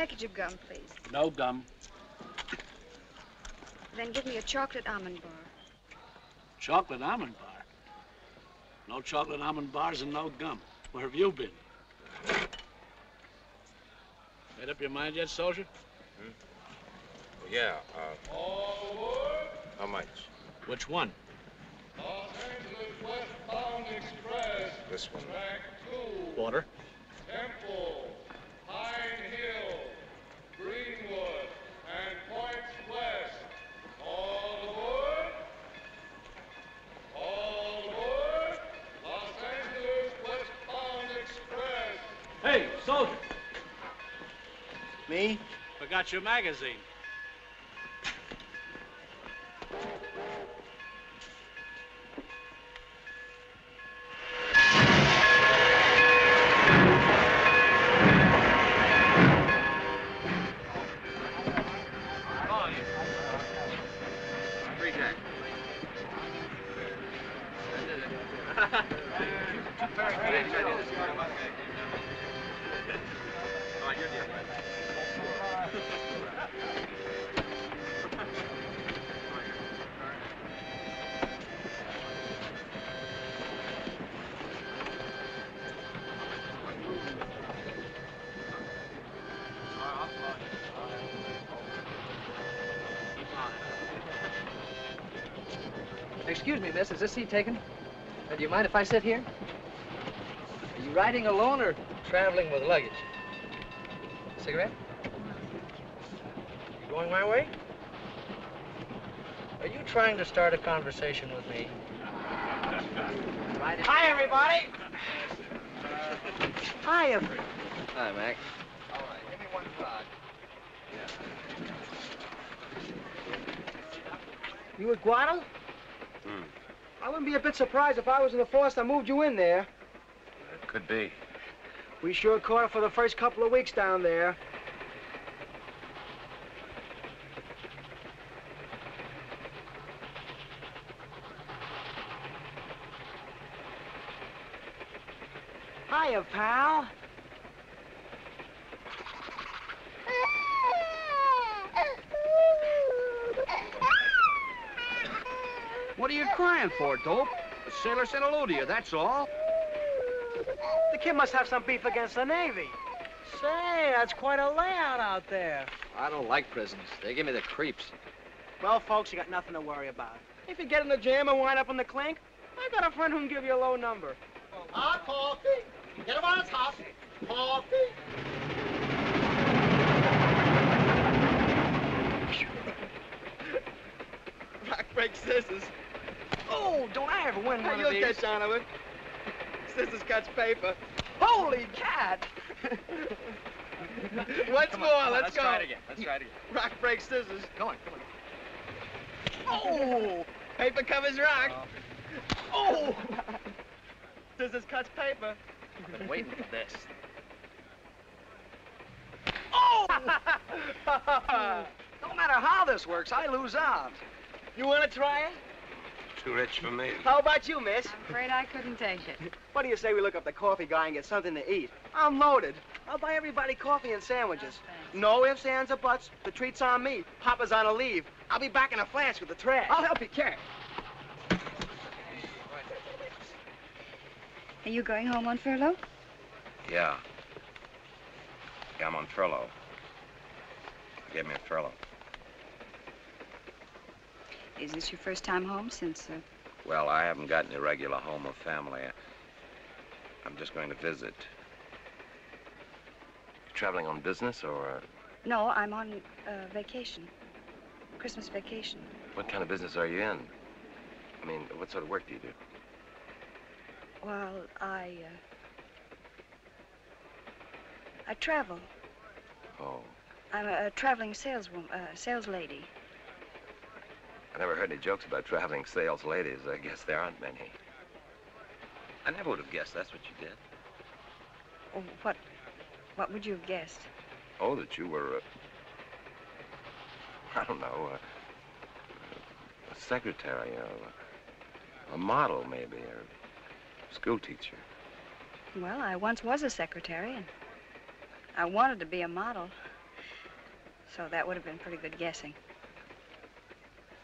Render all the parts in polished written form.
package of gum, please? No gum. Then give me a chocolate almond bar. Chocolate almond bar? No chocolate almond bars and no gum. Where have you been? Made up your mind yet, soldier? Hmm? Well, yeah, how much? Which one? Los Angeles Westbound Express. This one. Track 2. Water. Temple, Pine Hill, Greenwood, and Points West. All aboard. All aboard. Los Angeles Westbound Express. Hey, soldier. Me? Forgot your magazine. Excuse me, miss, is this seat taken? Do you mind if I sit here? Are you riding alone or traveling with luggage? Cigarette? You going my way? Are you trying to start a conversation with me? Hi, everybody! Hi, everybody. Hi, Mac. All right, give me one shot. Yeah. You with Guado? Hmm. I wouldn't be a bit surprised if I was in the force that moved you in there. It could be. We sure caught it for the first couple of weeks down there. Hiya, pal. What are you crying for, dope? The sailor said hello to you, that's all. The kid must have some beef against the Navy. Say, that's quite a layout out there. I don't like prisons. They give me the creeps. Well, folks, you got nothing to worry about. If you get in the jam and wind up in the clink, I got a friend who can give you a low number. Hot coffee. Get him on his hot coffee. Rock, break, scissors. Oh, don't I ever win one of these? You'll catch on to it. Scissors cuts paper. Holy cat! What's more? Let's go. Let's try it again. Let's try it again. Rock, break, scissors. Go on, come on. Oh! Paper covers rock. Oh! Scissors cuts paper. I've been waiting for this. Oh! No matter how this works, I lose out. You want to try it? Too rich for me. How about you, miss? I'm afraid I couldn't take it. What do you say we look up the coffee guy and get something to eat? I'm loaded. I'll buy everybody coffee and sandwiches. No ifs, ands, or buts. The treat's on me. Papa's on a leave. I'll be back in a flash with the trash. I'll help you carry. Are you going home on furlough? Yeah. Yeah, I'm on furlough. Give me a furlough. Is this your first time home since, Well, I haven't got any regular home or family. I'm just going to visit. You're traveling on business or... No, I'm on vacation. Christmas vacation. What kind of business are you in? I mean, what sort of work do you do? Well, I travel. Oh. I'm a traveling saleswoman, sales lady. I never heard any jokes about traveling sales ladies. I guess there aren't many. I never would have guessed that's what you did. Oh, what would you have guessed? Oh, that you were, I don't know, a secretary, a model, maybe, or a school teacher. Well, I once was a secretary, and I wanted to be a model. So that would have been pretty good guessing.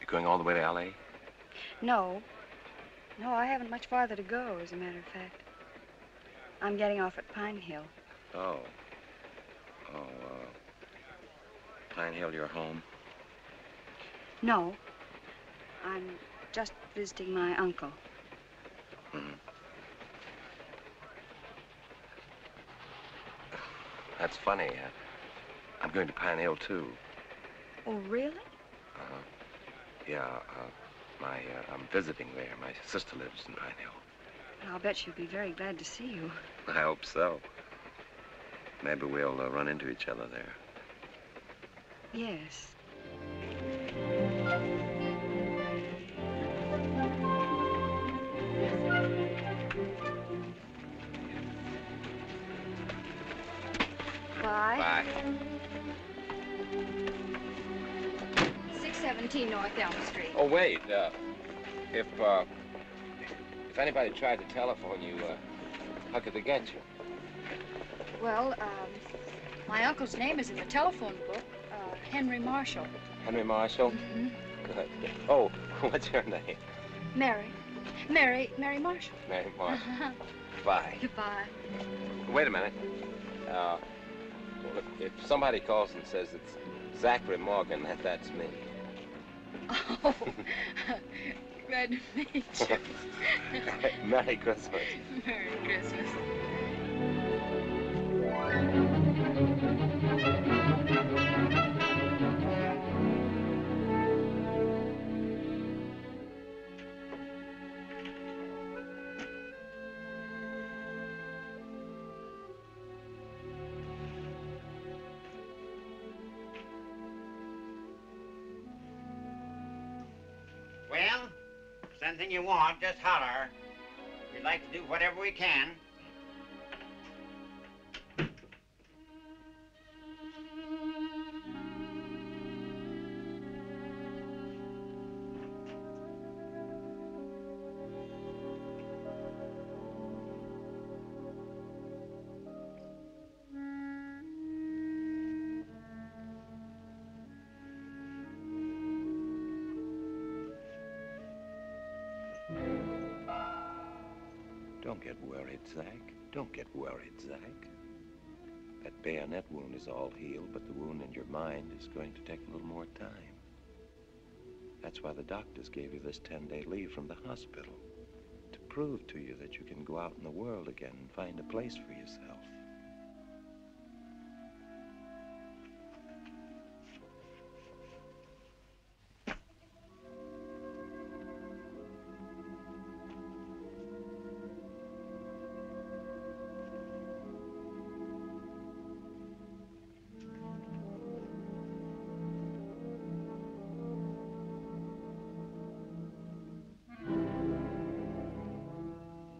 You're going all the way to L.A.? No. No, I haven't much farther to go, as a matter of fact. I'm getting off at Pine Hill. Oh. Oh, Pine Hill, your home? No. I'm just visiting my uncle. Mm-hmm. That's funny. I'm going to Pine Hill, too. Oh, really? I'm visiting there. My sister lives in Pine Hill. Well, I'll bet she'll be very glad to see you. I hope so. Maybe we'll run into each other there. Yes. Bye. Bye. 17 North Elm Street. Oh, wait. If anybody tried to telephone you, how could they get you? Well, my uncle's name is in the telephone book. Henry Marshall. Henry Marshall? Mm-hmm. Good. Oh, what's your name? Mary. Mary Marshall. Mary Marshall. Bye. Goodbye. Wait a minute. Well, if somebody calls and says it's Zachary Morgan, that's me. Oh, glad to meet you. Merry Christmas. Merry Christmas. Anything you want, just holler. We'd like to do whatever we can. Don't get worried, Zach. That bayonet wound is all healed, but the wound in your mind is going to take a little more time. That's why the doctors gave you this 10-day leave from the hospital, to prove to you that you can go out in the world again and find a place for yourself.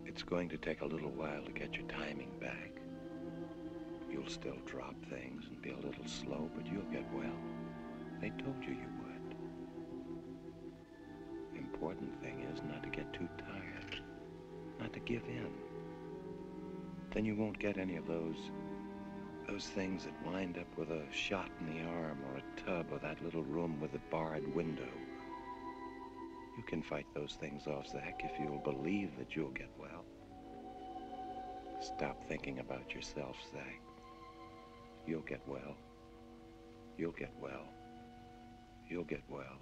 It's going to take a little while to get your timing back. You'll still drop things and be a little slow, but you'll get well. They told you you would. The important thing is not to get too tired, not to give in. Then you won't get any of those things that wind up with a shot in the arm or a tub or that little room with a barred window. You can fight those things off, Zach, if you'll believe that you'll get well. Stop thinking about yourself, Zach. You'll get well. You'll get well. You'll get well.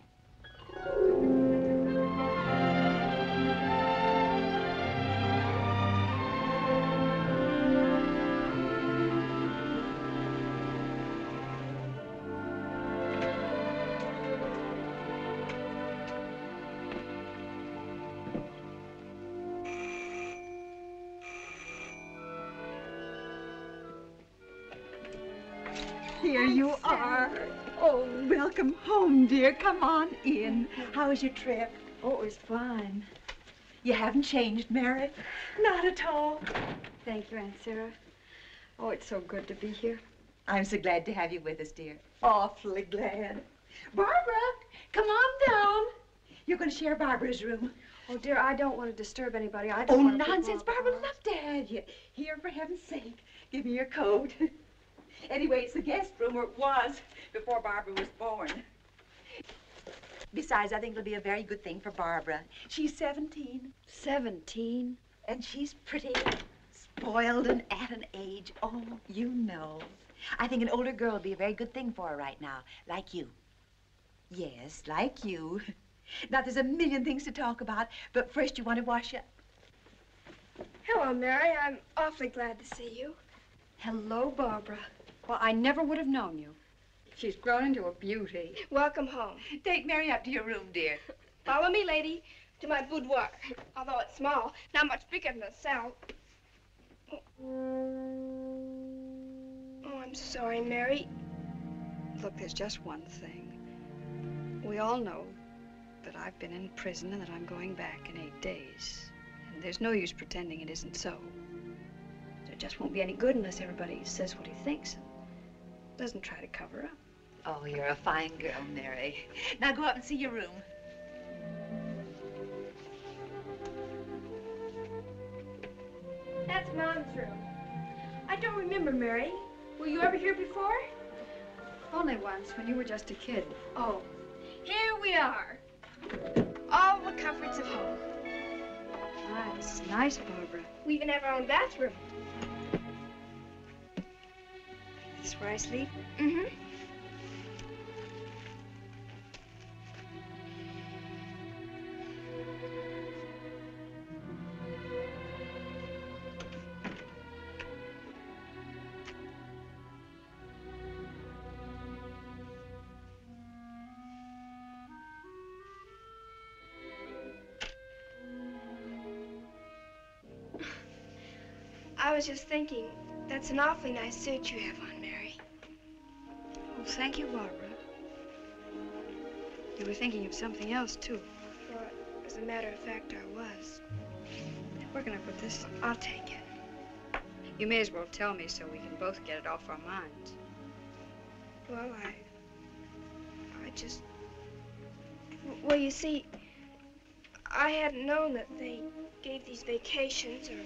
Welcome home, dear. Come on in. How was your trip? Oh, it was fine. You haven't changed, Mary? Not at all. Thank you, Aunt Sarah. Oh, it's so good to be here. I'm so glad to have you with us, dear. Awfully glad. Barbara, come on down. You're going to share Barbara's room. Oh, dear, I don't want to disturb anybody. I don't want to... Oh, nonsense. Barbara would love to have you. Here, for heaven's sake. Give me your coat. Anyway, it's the guest room, or it was. before Barbara was born. Besides, I think it'll be a very good thing for Barbara. She's 17. 17? And she's pretty, spoiled, and at an age. Oh, you know. I think an older girl would be a very good thing for her right now, like you. Yes, like you. Now, there's a million things to talk about, but first you want to wash up. Hello, Mary. I'm awfully glad to see you. Hello, Barbara. Well, I never would have known you. She's grown into a beauty. Welcome home. Take Mary up to your room, dear. Follow me, lady, to my boudoir. Although it's small, not much bigger than a cell. Oh, I'm sorry, Mary. Look, there's just one thing. We all know that I've been in prison and that I'm going back in 8 days. And there's no use pretending it isn't so. It just won't be any good unless everybody says what he thinks and doesn't try to cover up. Oh, you're a fine girl, Mary. Now go up and see your room. That's Mom's room. I don't remember, Mary. Were you ever here before? Only once, when you were just a kid. Oh. Here we are. All the comforts of home. Nice, nice, Barbara. We even have our own bathroom. This is where I sleep? Mm-hmm. I was just thinking, that's an awfully nice suit you have on, Mary. Oh, thank you, Barbara. You were thinking of something else, too. Well, as a matter of fact, I was. We're gonna put this on. I'll take it. You may as well tell me so we can both get it off our minds. Well, I just... Well, you see, I hadn't known that they gave these vacations or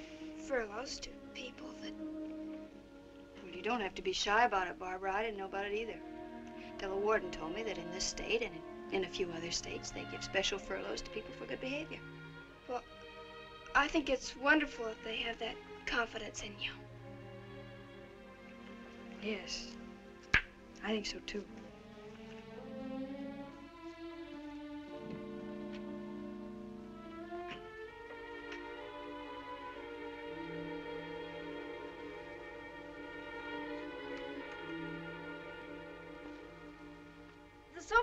furloughs to people that... Well, you don't have to be shy about it, Barbara. I didn't know about it either. Till the warden told me that in this state and in a few other states, they give special furloughs to people for good behavior. Well, I think it's wonderful that they have that confidence in you. Yes, I think so too.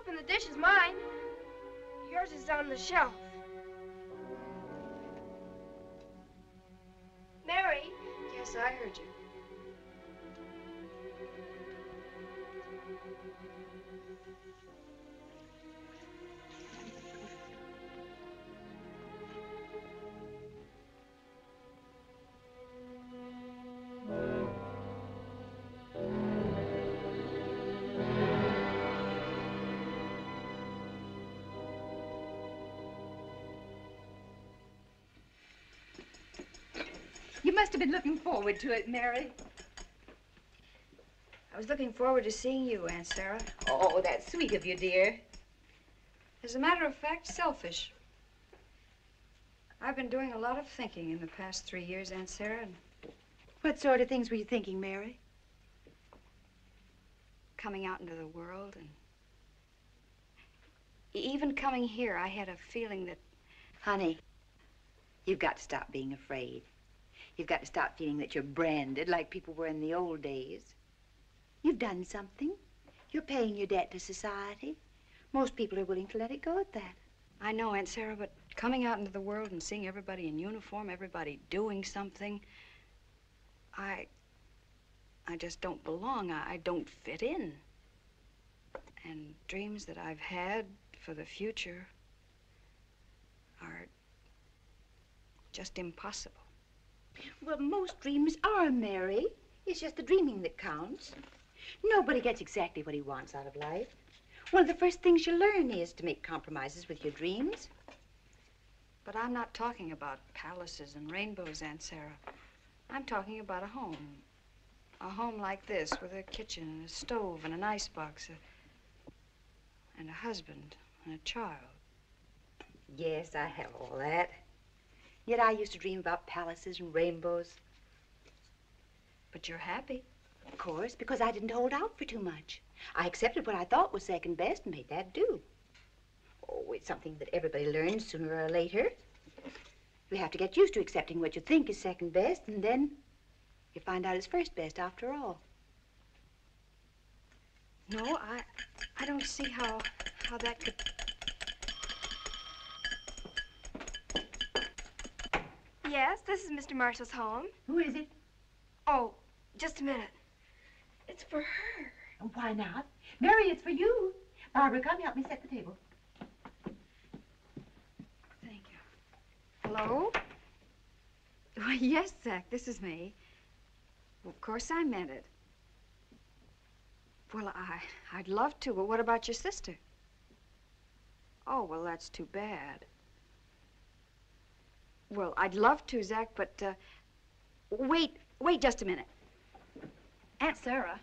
The dish is mine. Yours is on the shelf. Mary? Yes, I heard you. Must have been looking forward to it, Mary. I was looking forward to seeing you, Aunt Sarah. Oh, that's sweet of you, dear. As a matter of fact, selfish. I've been doing a lot of thinking in the past 3 years, Aunt Sarah. And what sort of things were you thinking, Mary? Coming out into the world and even coming here, I had a feeling that... Honey, you've got to stop being afraid. You've got to stop feeling that you're branded like people were in the old days. You've done something. You're paying your debt to society. Most people are willing to let it go at that. I know, Aunt Sarah, but coming out into the world and seeing everybody in uniform, everybody doing something, I just don't belong. I don't fit in. And dreams that I've had for the future are just impossible. Well, most dreams are, Mary. It's just the dreaming that counts. Nobody gets exactly what he wants out of life. One of the first things you learn is to make compromises with your dreams. But I'm not talking about palaces and rainbows, Aunt Sarah. I'm talking about a home. A home like this, with a kitchen and a stove and an icebox, and a husband and a child. Yes, I have all that. Yet I used to dream about palaces and rainbows. But you're happy. Of course, because I didn't hold out for too much. I accepted what I thought was second best and made that do. Oh, it's something that everybody learns sooner or later. You have to get used to accepting what you think is second best, and then you find out it's first best after all. No, I don't see how that could... Yes, this is Mr. Marshall's home. Who is it? Oh, just a minute. It's for her. Oh, why not? Mary, it's for you. Barbara, come help me set the table. Thank you. Hello? Why, yes, Zach, this is me. Well, of course I meant it. Well, I'd love to, but what about your sister? Oh, well, that's too bad. Well, I'd love to, Zach, but, wait just a minute. Aunt Sarah,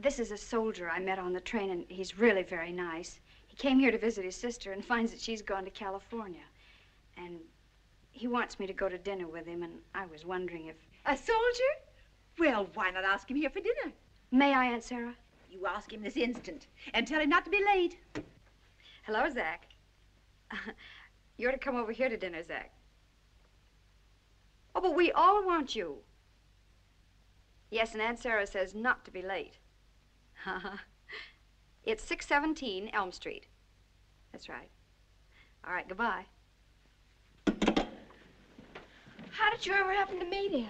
this is a soldier I met on the train, and he's really very nice. He came here to visit his sister and finds that she's gone to California. And he wants me to go to dinner with him, and I was wondering if... A soldier? Well, why not ask him here for dinner? May I, Aunt Sarah? You ask him this instant, and tell him not to be late. Hello, Zach. You're to come over here to dinner, Zach. Oh, but we all want you. Yes, and Aunt Sarah says not to be late. It's 617 Elm Street. That's right. All right, goodbye. How did you ever happen to meet him?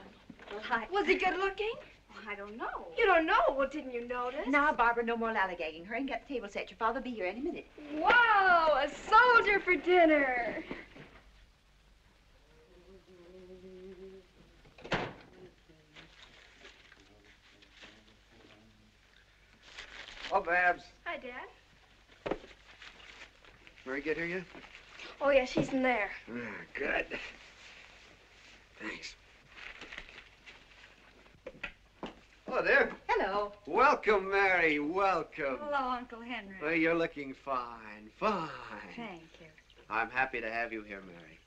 Well, was he good looking? Well, I don't know. You don't know? Well, didn't you notice? Now, Barbara, no more lollygagging. Hurry and get the table set. Your father'll be here any minute. Wow, a soldier for dinner. Oh, Babs. Hi, Dad. Mary get here yet? Oh, yeah, she's in there. Ah, good. Thanks. Hello there. Hello. Welcome, Mary. Welcome. Hello, Uncle Henry. Well, you're looking fine. Fine. Thank you. I'm happy to have you here, Mary.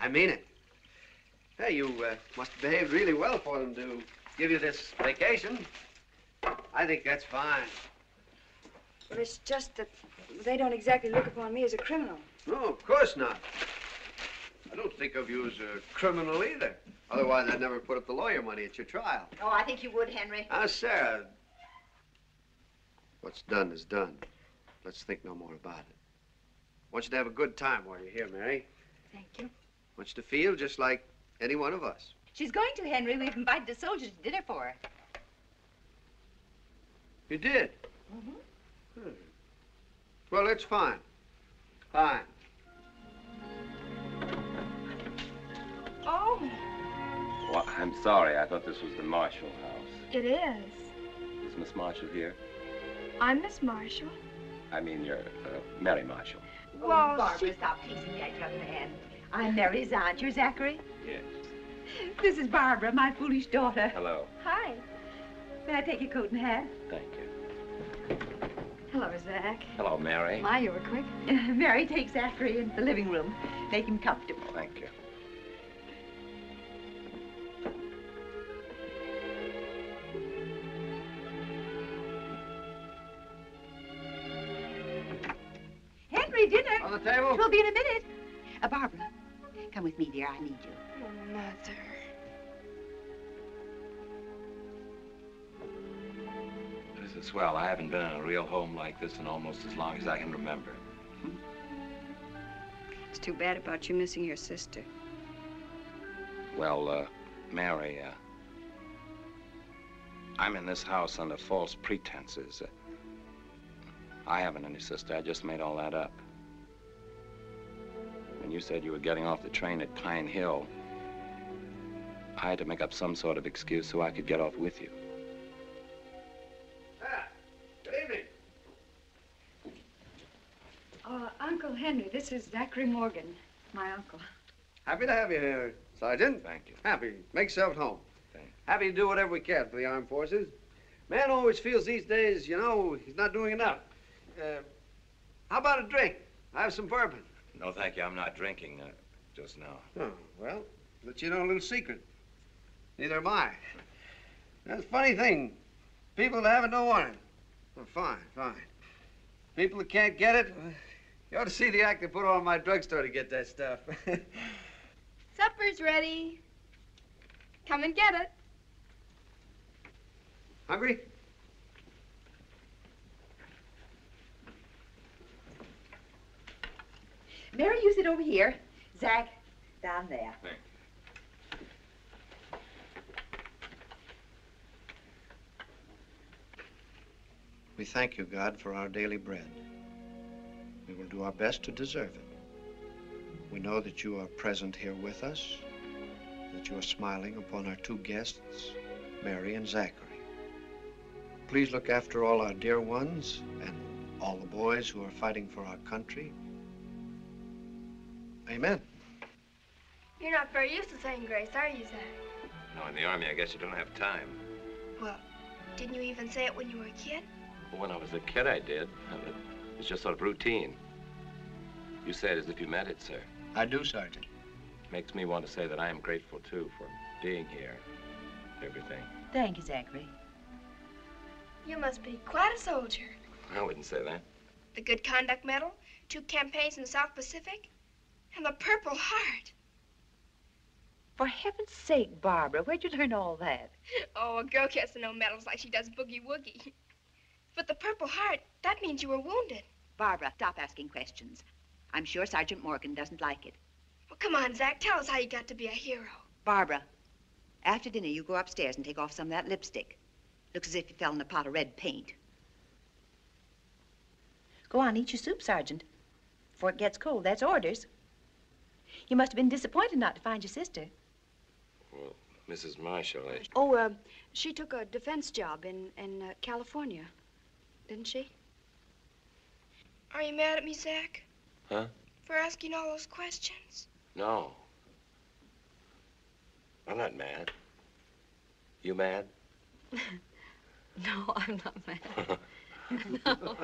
I mean it. Hey, you must have behaved really well for them to give you this vacation. I think that's fine. Well, it's just that they don't exactly look upon me as a criminal. No, of course not. I don't think of you as a criminal either. Otherwise, I'd never put up the lawyer money at your trial. Oh, I think you would, Henry. Ah, Sarah. What's done is done. Let's think no more about it. I want you to have a good time while you're here, Mary. Thank you. I want you to feel just like any one of us. She's going to, Henry. We've invited the soldiers to dinner for her. You did? Mm-hmm. Hmm. Well, that's fine. Fine. Oh. Well, I'm sorry. I thought this was the Marshall house. It is. Is Miss Marshall here? I'm Miss Marshall. I mean, you're Mary Marshall. Well, oh, Barbara, stop teasing that young man. I'm Mary's aunt. You're Zachary? Yes. This is Barbara, my foolish daughter. Hello. Hi. May I take your coat and hat? Thank you. Hello, Zach. Hello, Mary. My, you were quick. Mary, take Zachary into the living room. Make him comfortable. Thank you. Henry, dinner. On the table. It will be in a minute. Barbara, come with me, dear. I need you. Oh, Mother. This is swell. I haven't been in a real home like this in almost as long as I can remember. It's too bad about you missing your sister. Well, Mary, I'm in this house under false pretenses. I haven't any sister. I just made all that up. When you said you were getting off the train at Pine Hill, I had to make up some sort of excuse so I could get off with you. Uncle Henry, this is Zachary Morgan, my uncle. Happy to have you here, Sergeant. Thank you. Happy. Make yourself at home. Thank you. Happy to do whatever we can for the armed forces. Man always feels these days, you know, he's not doing enough. How about a drink? I have some bourbon. No, thank you. I'm not drinking just now. Oh, well, let you know a little secret. Neither am I. That's a funny thing. People that haven't no warning. Well, fine, fine. People that can't get it, you ought to see the act they put on my drugstore to get that stuff. Supper's ready. Come and get it. Hungry? Mary, you sit over here. Zach, down there. Thanks. We thank you, God, for our daily bread. We will do our best to deserve it. We know that you are present here with us, that you are smiling upon our two guests, Mary and Zachary. Please look after all our dear ones and all the boys who are fighting for our country. Amen. You're not very used to saying grace, are you, Zach? No, in the Army, I guess you don't have time. Well, didn't you even say it when you were a kid? Well, when I was a kid, I did. But it's just sort of routine. You say it as if you meant it, sir. I do, Sergeant. Makes me want to say that I am grateful, too, for being here, everything. Thank you, Zachary. You must be quite a soldier. I wouldn't say that. The Good Conduct Medal, 2 campaigns in the South Pacific, and the Purple Heart. For heaven's sake, Barbara, where'd you learn all that? Oh, a girl can't know medals like she does boogie-woogie. But the Purple Heart, that means you were wounded. Barbara, stop asking questions. I'm sure Sergeant Morgan doesn't like it. Well, come on, Zach, tell us how you got to be a hero. Barbara, after dinner, you go upstairs and take off some of that lipstick. Looks as if you fell in a pot of red paint. Go on, eat your soup, Sergeant, before it gets cold. That's orders. You must have been disappointed not to find your sister. Well, Mrs. Marshall, I... Oh, she took a defense job in California. Didn't she? Are you mad at me, Zach? Huh? For asking all those questions? No. I'm not mad. You mad? No, I'm not mad. No.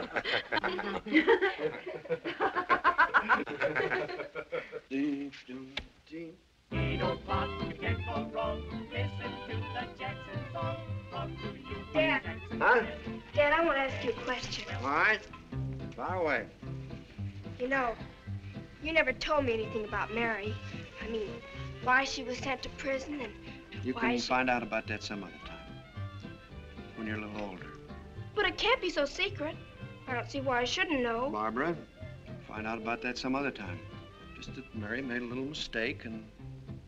Beetle Pop, you can't go wrong. Listen to the Jackson song. Come to you, Dad. Huh? Dad, I want to ask you a question. All right. Fire away. You know, you never told me anything about Mary. I mean, why she was sent to prison and you why she... find out about that some other time, when you're a little older. But it can't be so secret. I don't see why I shouldn't know. Barbara, find out about that some other time. Just that Mary made a little mistake, and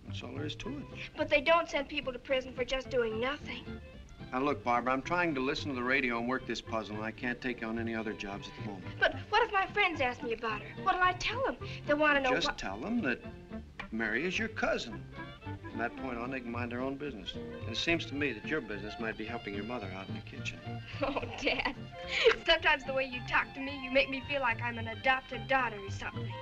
that's all there is to it. But they don't send people to prison for just doing nothing. Now, look, Barbara, I'm trying to listen to the radio and work this puzzle, and I can't take on any other jobs at the moment. But what if my friends ask me about her? What'll I tell them? They want to know just tell them that Mary is your cousin. From that point on, they can mind their own business. And it seems to me that your business might be helping your mother out in the kitchen. Oh, Dad, sometimes the way you talk to me, you make me feel like I'm an adopted daughter or something.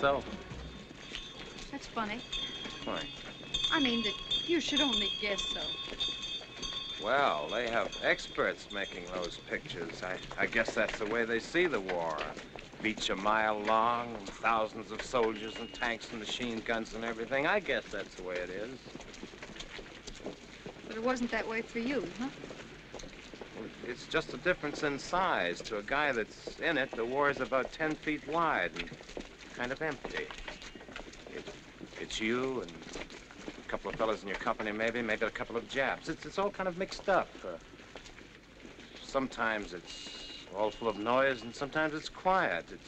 So. That's funny. Why? I mean, that you should only guess so. Well, they have experts making those pictures. I guess that's the way they see the war. A beach a mile long, and thousands of soldiers and tanks and machine guns and everything. I guess that's the way it is. But it wasn't that way for you, huh? It's just a difference in size. To a guy that's in it, the war is about 10 feet wide. And kind of empty. It's you and a couple of fellas in your company, maybe a couple of Japs. It's all kind of mixed up. Sometimes it's all full of noise, and sometimes it's quiet. It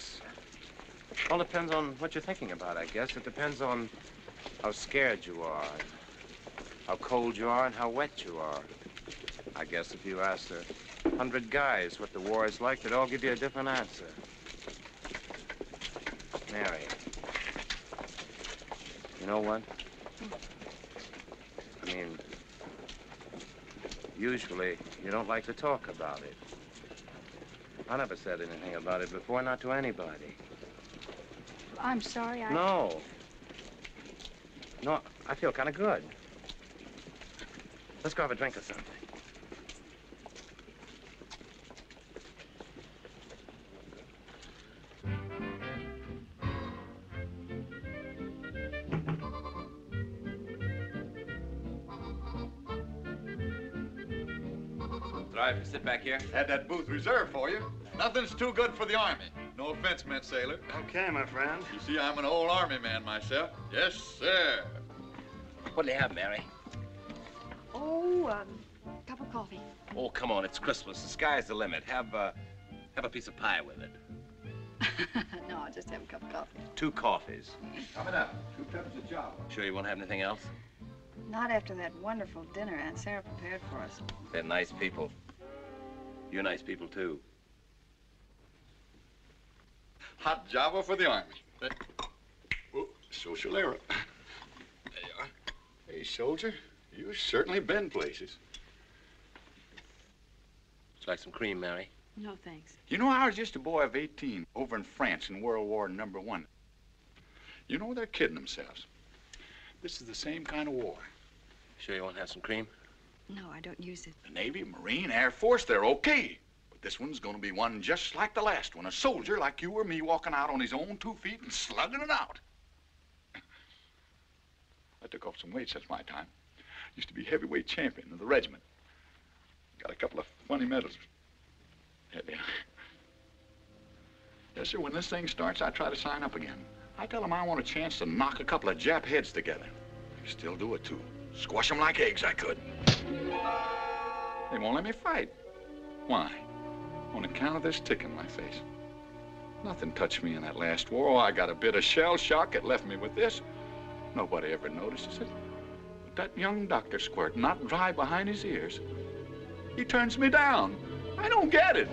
all depends on what you're thinking about, I guess. It depends on how scared you are, how cold you are, and how wet you are. I guess if you asked 100 guys what the war is like, they'd all give you a different answer. Mary, you know what? I mean, usually you don't like to talk about it. I never said anything about it before, not to anybody. I'm sorry, I... No. No, I feel kind of good. Let's go have a drink or something. Driver, sit back here. Had that booth reserved for you. Nothing's too good for the Army. No offense meant, sailor. Okay, my friend. You see, I'm an old Army man myself. Yes, sir. What'll you have, Mary? Oh, cup of coffee. Oh, come on, it's Christmas. The sky's the limit. Have a piece of pie with it. No, I'll just have a cup of coffee. 2 coffees. Coming up. 2 cups of Java. Sure you won't have anything else? Not after that wonderful dinner Aunt Sarah prepared for us. They're nice people. You're nice people, too. Hot Java for the Army. Oh, social era. There you are. Hey, soldier, you've certainly been places. Would you like some cream, Mary? No, thanks. You know, I was just a boy of 18 over in France in World War I. You know, they're kidding themselves. This is the same kind of war. Sure you won't have some cream? No, I don't use it. The Navy, Marine, Air Force, they're okay. This one's going to be one just like the last one. A soldier like you or me walking out on his own 2 feet and slugging it out. I took off some weight since my time. Used to be heavyweight champion of the regiment. Got a couple of funny medals. There they are. Yes, sir, when this thing starts, I try to sign up again. I tell them I want a chance to knock a couple of Jap heads together. I can still do it, too. Squash them like eggs, I could. They won't let me fight. Why? On account of this tick in my face. Nothing touched me in that last war. Oh, I got a bit of shell shock. It left me with this. Nobody ever notices it. But that young Dr. Squirt, not dry behind his ears, he turns me down. I don't get it.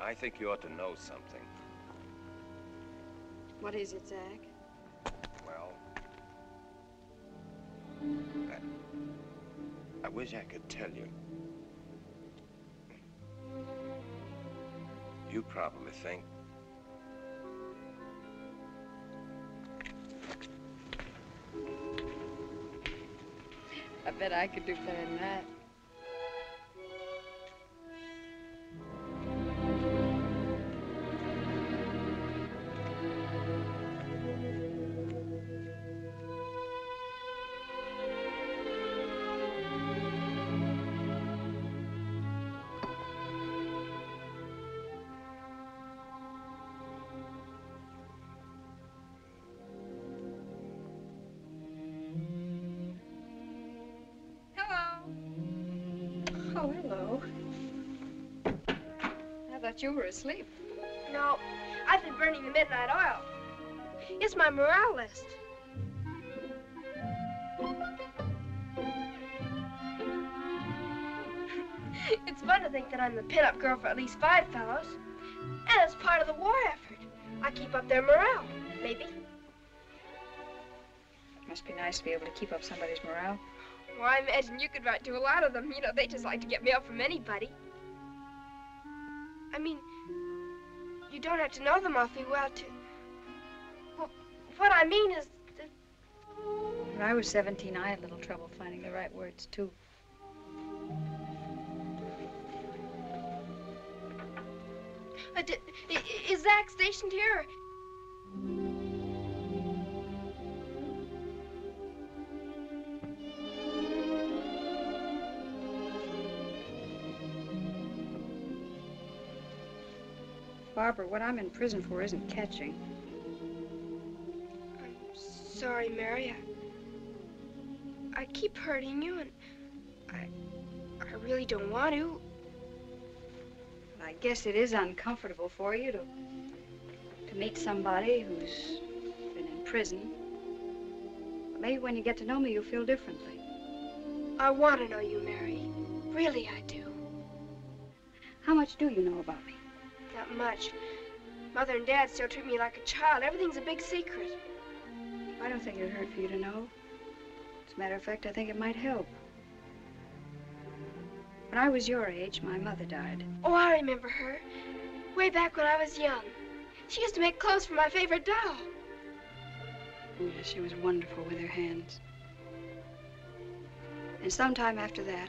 I think you ought to know something. What is it, Zach? Well, I wish I could tell you. You probably think. I bet I could do better than that. You were asleep. No, I've been burning the midnight oil. It's my morale list. It's fun to think that I'm the pinup girl for at least 5 fellows. And it's part of the war effort. I keep up their morale, maybe. It must be nice to be able to keep up somebody's morale. Well, I imagine you could write to a lot of them. You know, they just like to get mail from anybody. I mean, you don't have to know them awfully well to... Well, what I mean is that When I was 17, I had a little trouble finding the right words, too. Is Zach stationed here? Barbara, what I'm in prison for isn't catching. I'm sorry, Mary. I keep hurting you, and I really don't want to. I guess it is uncomfortable for you to meet somebody who's been in prison. Maybe when you get to know me, you'll feel differently. I want to know you, Mary. Really, I do. How much do you know about me? Not much. Mother and Dad still treat me like a child. Everything's a big secret. I don't think it'd hurt for you to know. As a matter of fact, I think it might help. When I was your age, my mother died. Oh, I remember her. Way back when I was young. She used to make clothes for my favorite doll. Yeah, she was wonderful with her hands. And sometime after that,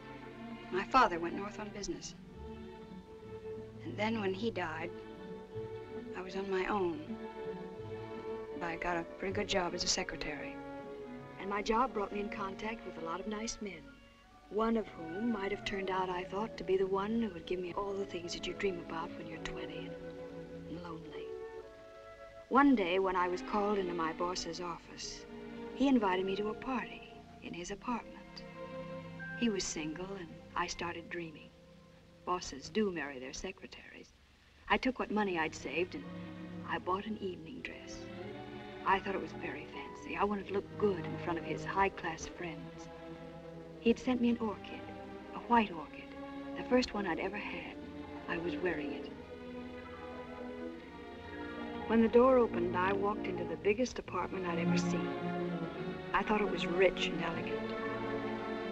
my father went north on business. And then when he died, I was on my own. I got a pretty good job as a secretary. And my job brought me in contact with a lot of nice men, one of whom might have turned out, I thought, to be the one who would give me all the things that you dream about when you're 20 and lonely. One day, when I was called into my boss's office, he invited me to a party in his apartment. He was single, and I started dreaming. Bosses do marry their secretaries. I took what money I'd saved and I bought an evening dress. I thought it was very fancy. I wanted to look good in front of his high-class friends. He'd sent me an orchid, a white orchid, the first one I'd ever had. I was wearing it. When the door opened, I walked into the biggest apartment I'd ever seen. I thought it was rich and elegant.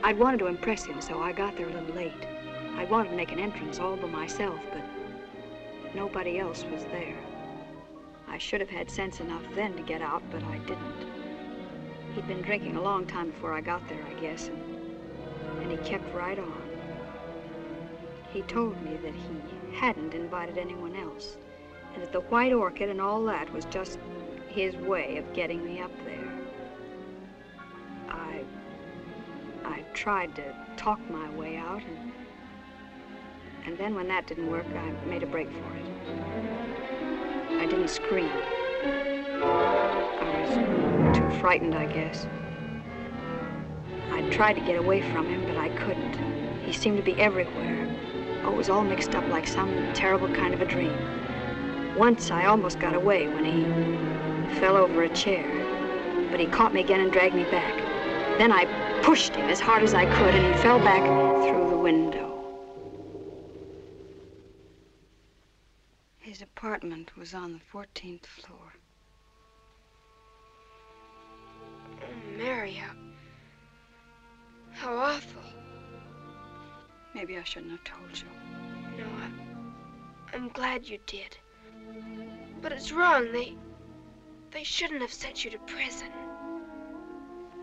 I'd wanted to impress him, so I got there a little late. I wanted to make an entrance all by myself, but nobody else was there. I should have had sense enough then to get out, but I didn't. He'd been drinking a long time before I got there, I guess, and he kept right on. He told me that he hadn't invited anyone else, and that the white orchid and all that was just his way of getting me up there. I tried to talk my way out, and then when that didn't work, I made a break for it. I didn't scream. I was too frightened, I guess. I tried to get away from him, but I couldn't. He seemed to be everywhere. Oh, it was all mixed up like some terrible kind of a dream. Once I almost got away when he fell over a chair, but he caught me again and dragged me back. Then I pushed him as hard as I could, and he fell back through the window. His apartment was on the 14th floor. Oh, Mary, how awful. Maybe I shouldn't have told you. No, I'm glad you did. But it's wrong. They shouldn't have sent you to prison.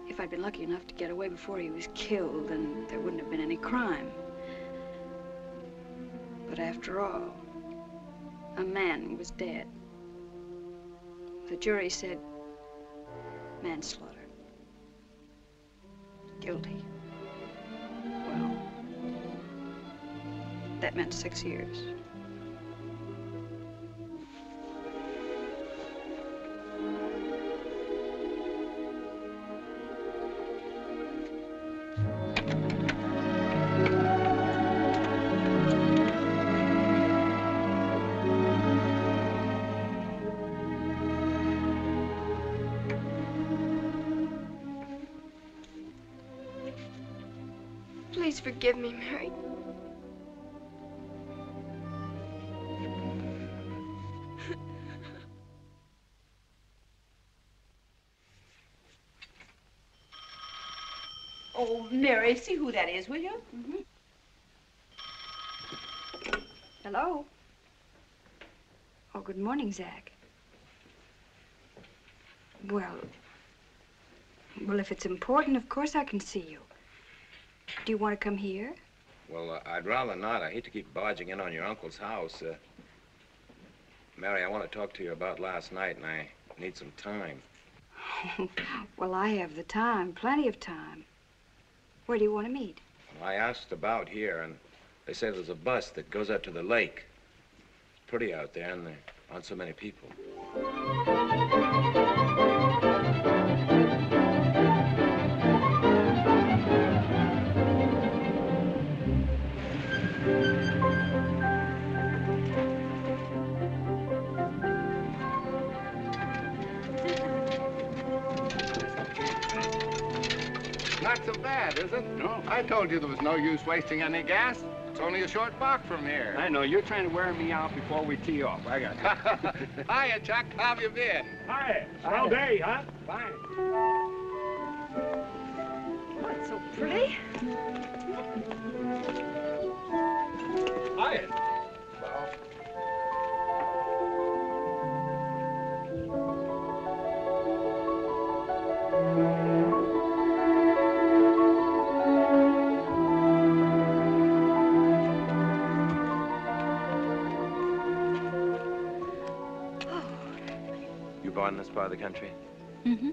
If I'd been lucky enough to get away before he was killed, then there wouldn't have been any crime. But after all, a man was dead. The jury said manslaughter. Guilty. Well, that meant 6 years. Please forgive me, Mary. Oh, Mary, see who that is, will you? Mm-hmm. Hello. Oh, good morning, Zach. Well, Well, if it's important, of course I can see you. Do you want to come here? Well, I'd rather not. I hate to keep barging in on your uncle's house. Mary, I want to talk to you about last night, and I need some time. Well, I have the time, plenty of time. Where do you want to meet? Well, I asked about here, and they say there's a bus that goes up to the lake. It's pretty out there, and there aren't so many people. Not so bad, is it? No. I told you there was no use wasting any gas. It's only a short walk from here. I know. You're trying to wear me out before we tee off. I got you. Hiya, Chuck. How have you been? Hi. All day, huh? Fine. What's so pretty? Hiya. Well. Born in this part of the country? Mm-hmm.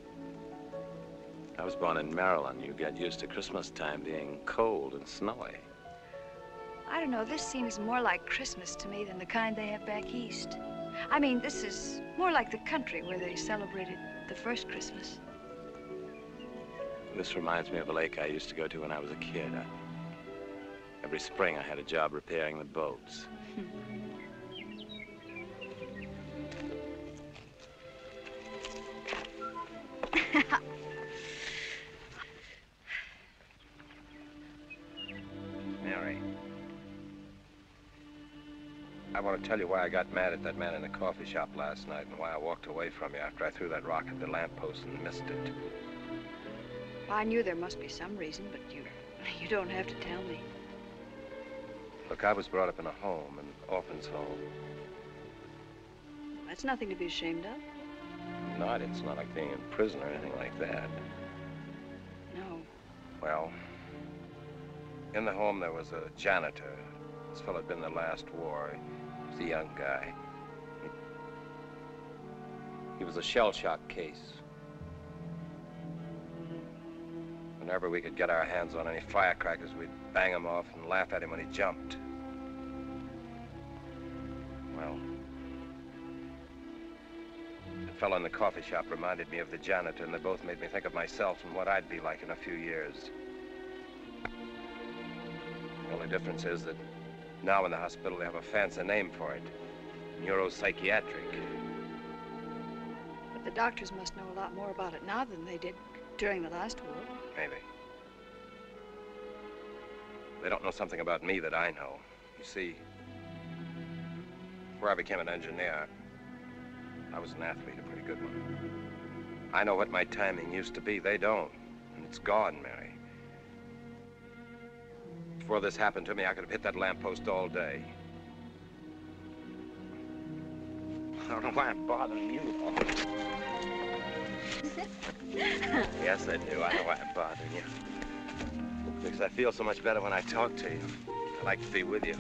I was born in Maryland. You get used to Christmas time being cold and snowy. I don't know. This seems more like Christmas to me than the kind they have back east. I mean, this is more like the country where they celebrated the first Christmas. This reminds me of a lake I used to go to when I was a kid. Every spring I had a job repairing the boats. Mary, I want to tell you why I got mad at that man in the coffee shop last night and why I walked away from you after I threw that rock at the lamppost and missed it. Well, I knew there must be some reason, but you don't have to tell me. Look, I was brought up in a home, an orphan's home. That's nothing to be ashamed of. It's not like being in prison or anything like that. No. Well, in the home there was a janitor. This fellow had been in the last war. He was a young guy. He was a shell-shock case. Whenever we could get our hands on any firecrackers, we'd bang him off and laugh at him when he jumped. Well, the fellow in the coffee shop reminded me of the janitor, and they both made me think of myself and what I'd be like in a few years. The only difference is that now in the hospital they have a fancy name for it, neuropsychiatric. But the doctors must know a lot more about it now than they did during the last war. Maybe. They don't know something about me that I know. You see, before I became an engineer, I was an athlete, a pretty good one. I know what my timing used to be. They don't. And it's gone, Mary. Before this happened to me, I could have hit that lamppost all day. I don't know why I'm bothering you. Yes, I do. I know why I'm bothering you. Because I feel so much better when I talk to you. I like to be with you.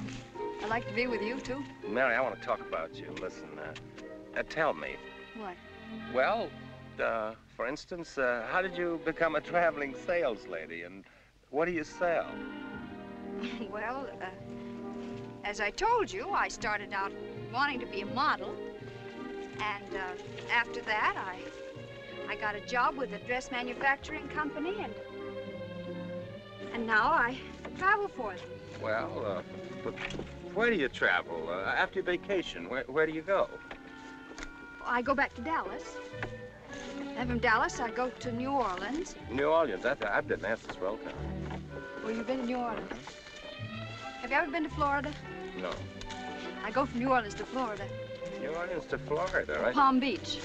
I like to be with you, too. Mary, I want to talk about you. Listen, tell me. What? Well, for instance, how did you become a traveling sales lady, and what do you sell? Well, as I told you, I started out wanting to be a model, and after that, I got a job with a dress manufacturing company, and now I travel for it. Well, but where do you travel? After your vacation, where do you go? I go back to Dallas. And from Dallas, I go to New Orleans. New Orleans? I've been there since Wellcome. Well, you've been to New Orleans. Have you ever been to Florida? No. I go from New Orleans to Florida. New Orleans to Florida, right? Palm Beach.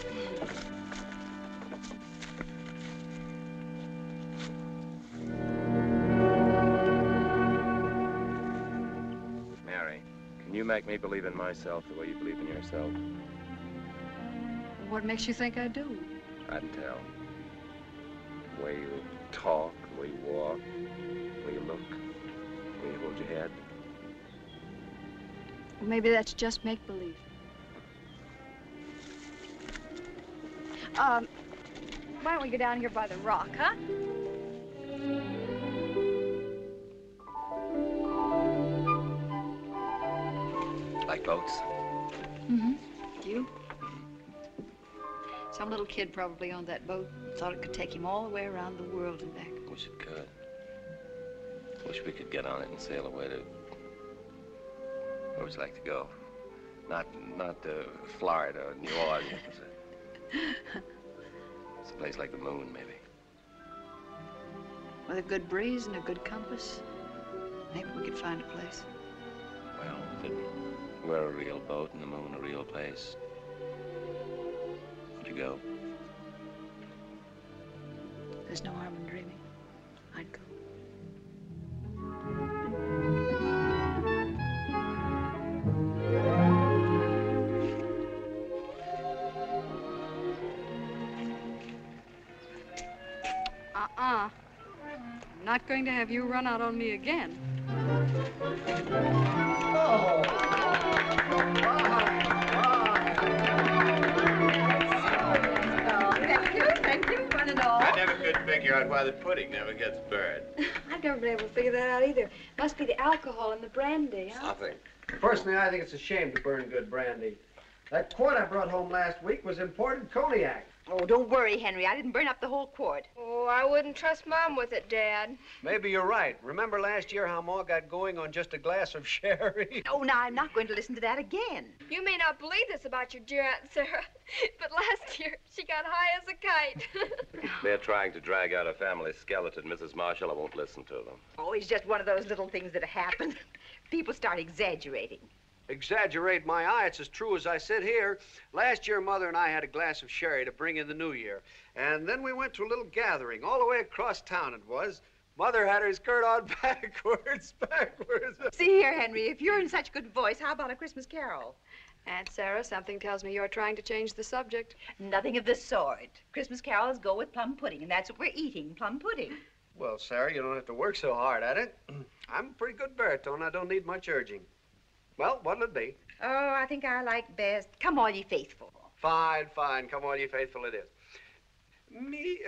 Mary, can you make me believe in myself the way you believe in yourself? What makes you think I do? I can tell. the way you talk, the way you walk, the way you look, the way you hold your head. Maybe that's just make-believe. Why don't we go down here by the rock, huh? Like boats? Mm-hmm. You? Some little kid probably owned that boat, thought it could take him all the way around the world and back. Wish it could. Wish we could get on it and sail away to... Where would you like to go? Not Florida or New Orleans. It's a place like the moon, maybe. With a good breeze and a good compass, maybe we could find a place. Well, if it were a real boat and the moon a real place, would you go? There's no harm in dreaming. I'd go. Not going to have you run out on me again. Oh, wow. Oh, thank you, one and all. I never could figure out why the pudding never gets burned. I've never been able to figure that out either. Must be the alcohol and the brandy, huh? Nothing. Personally, I think it's a shame to burn good brandy. That quart I brought home last week was imported cognac. Oh, don't worry, Henry. I didn't burn up the whole quart. Oh, I wouldn't trust Mom with it, Dad. Maybe you're right. Remember last year how Ma got going on just a glass of sherry? Oh, now, I'm not going to listen to that again. You may not believe this about your dear Aunt Sarah, but last year she got high as a kite. They're trying to drag out a family skeleton, Mrs. Marshall. I won't listen to them. Oh, it's just one of those little things that happen. People start exaggerating. Exaggerate my eye, it's as true as I sit here. Last year, Mother and I had a glass of sherry to bring in the new year. And then we went to a little gathering, all the way across town it was. Mother had her skirt on backwards. See here, Henry, if you're in such good voice, how about a Christmas carol? Aunt Sarah, something tells me you're trying to change the subject. Nothing of the sort. Christmas carols go with plum pudding, and that's what we're eating, plum pudding. Well, Sarah, you don't have to work so hard at it. I'm a pretty good baritone. I don't need much urging. Well, what'll it be? Oh, I think I like best Come All Ye Faithful. Fine. Come All Ye Faithful it is. Me.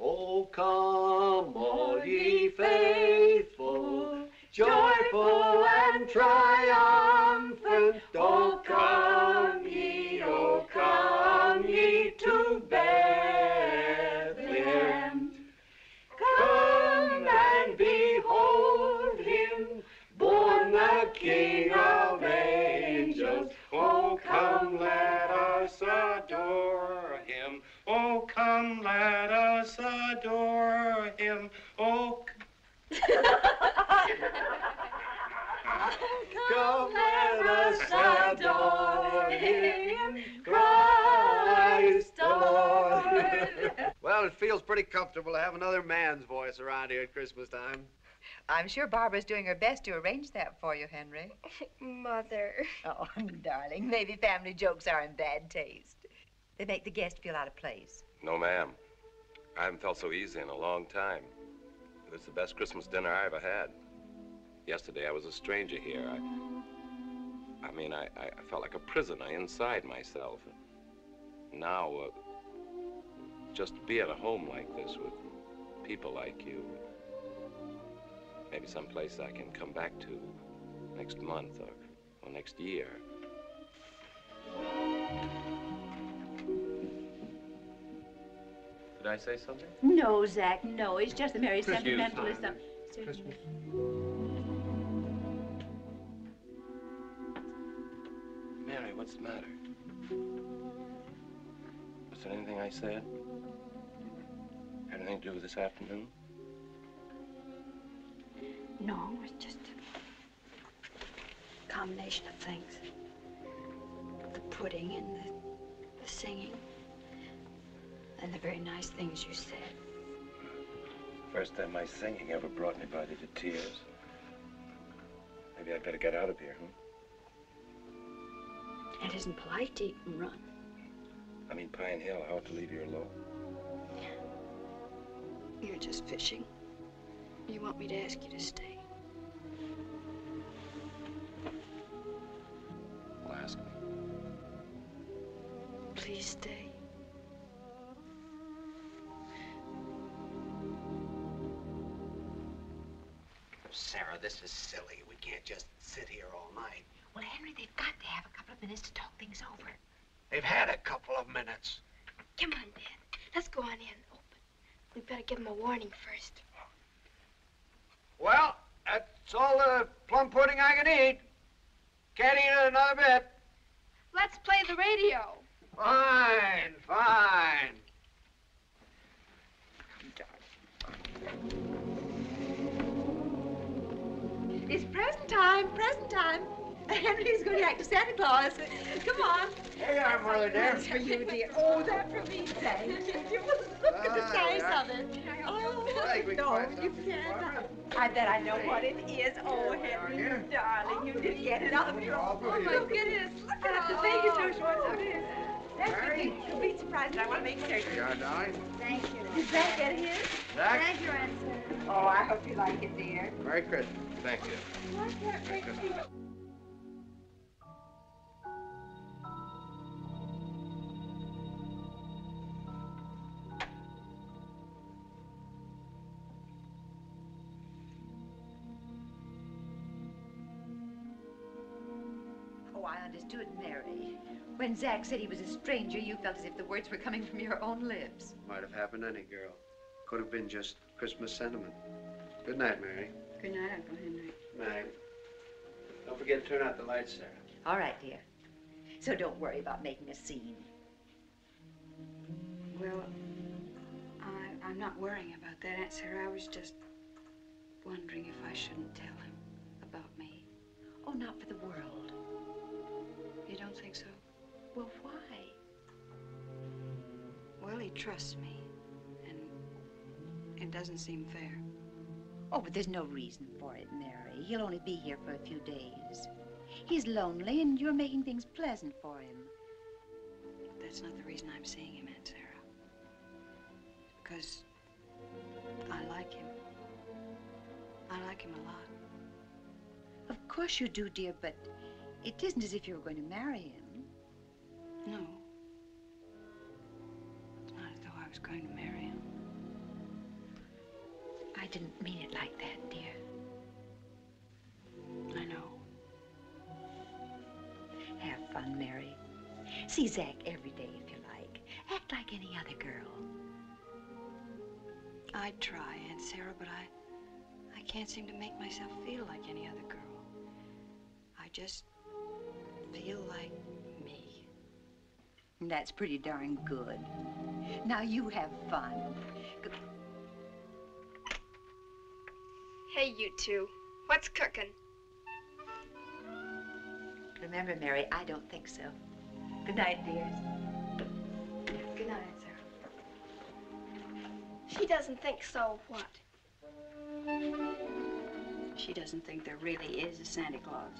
Oh, come all ye faithful, joyful and triumphant. Oh, come ye to Bethlehem. Come and behold him, born the King of angels. Oh, come, let us adore him. Oh, come, let us adore him. Oh, come, let us adore him, Christ the Lord. Well, it feels pretty comfortable to have another man's voice around here at Christmas time. I'm sure Barbara's doing her best to arrange that for you, Henry. Mother. Oh, darling, maybe family jokes are in bad taste. They make the guest feel out of place. No, ma'am. I haven't felt so easy in a long time. It was the best Christmas dinner I ever had. Yesterday, I was a stranger here. I mean, I felt like a prisoner inside myself. Now, just to be at a home like this with people like you, maybe someplace I can come back to next month or next year. Did I say something? No, Zach, no. It's just the merry sentimentalism. Christmas. Mary, what's the matter? Was there anything I said? Had anything to do with this afternoon? No, it's just a combination of things. The pudding and the singing. And the very nice things you said. First time my singing ever brought anybody to tears. Maybe I'd better get out of here, It isn't polite to eat and run. I mean, Pine Hill, I ought to leave you alone. You're just fishing. You want me to ask you to stay? Well, ask me. Please stay. Sarah, this is silly. We can't just sit here all night. Well, Henry, they've got to have a couple of minutes to talk things over. They've had a couple of minutes. Come on, Dad. Let's go on in and open. We better give them a warning first. Well, that's all the plum pudding I can eat. Can't eat it another bit. Let's play the radio. Fine, fine. It's present time, present time. Henry's going to act as Santa Claus. Come on. Hey, I'm really there. That's for you, dear. Oh, that for me. Thank you. Look at the size of it. Oh, no, you can't. I bet I know what it is. Oh, Henry, you darling, you did get it off your own. Oh, look at this. Look at the thing is so short of this. That's for me. You'll be surprised. I want to make certain. Yeah, darling. Thank you. Did Zach get his? Zach? Thank you, Anson. Oh, I hope you like it, dear. Merry Christmas. Thank you. I can't make you. Oh, I understood, Mary. When Zach said he was a stranger, you felt as if the words were coming from your own lips. Might have happened to any girl. Could have been just Christmas sentiment. Good night, Mary. Good night, Uncle Henry. Good night. Don't forget to turn out the lights, Sarah. All right, dear. So don't worry about making a scene. Well, I'm not worrying about that, Aunt Sarah. I was just wondering if I shouldn't tell him about me. Oh, not for the world. You don't think so? Well, why? Well, he trusts me, and it doesn't seem fair. Oh, but there's no reason for it, Mary. He'll only be here for a few days. He's lonely, and you're making things pleasant for him. That's not the reason I'm seeing him, Aunt Sarah. Because I like him. I like him a lot. Of course you do, dear, but it isn't as if you were going to marry him. No. It's not as though I was going to marry him. I didn't mean it like that, dear. I know. Have fun, Mary. See Zach every day if you like. Act like any other girl. I try, Aunt Sarah, but I can't seem to make myself feel like any other girl. I just feel like me. That's pretty darn good. Now you have fun. Hey, you two. What's cooking? Remember, Mary, I don't think so. Good night, dears. Good night, Aunt Sarah. She doesn't think so, what? She doesn't think there really is a Santa Claus.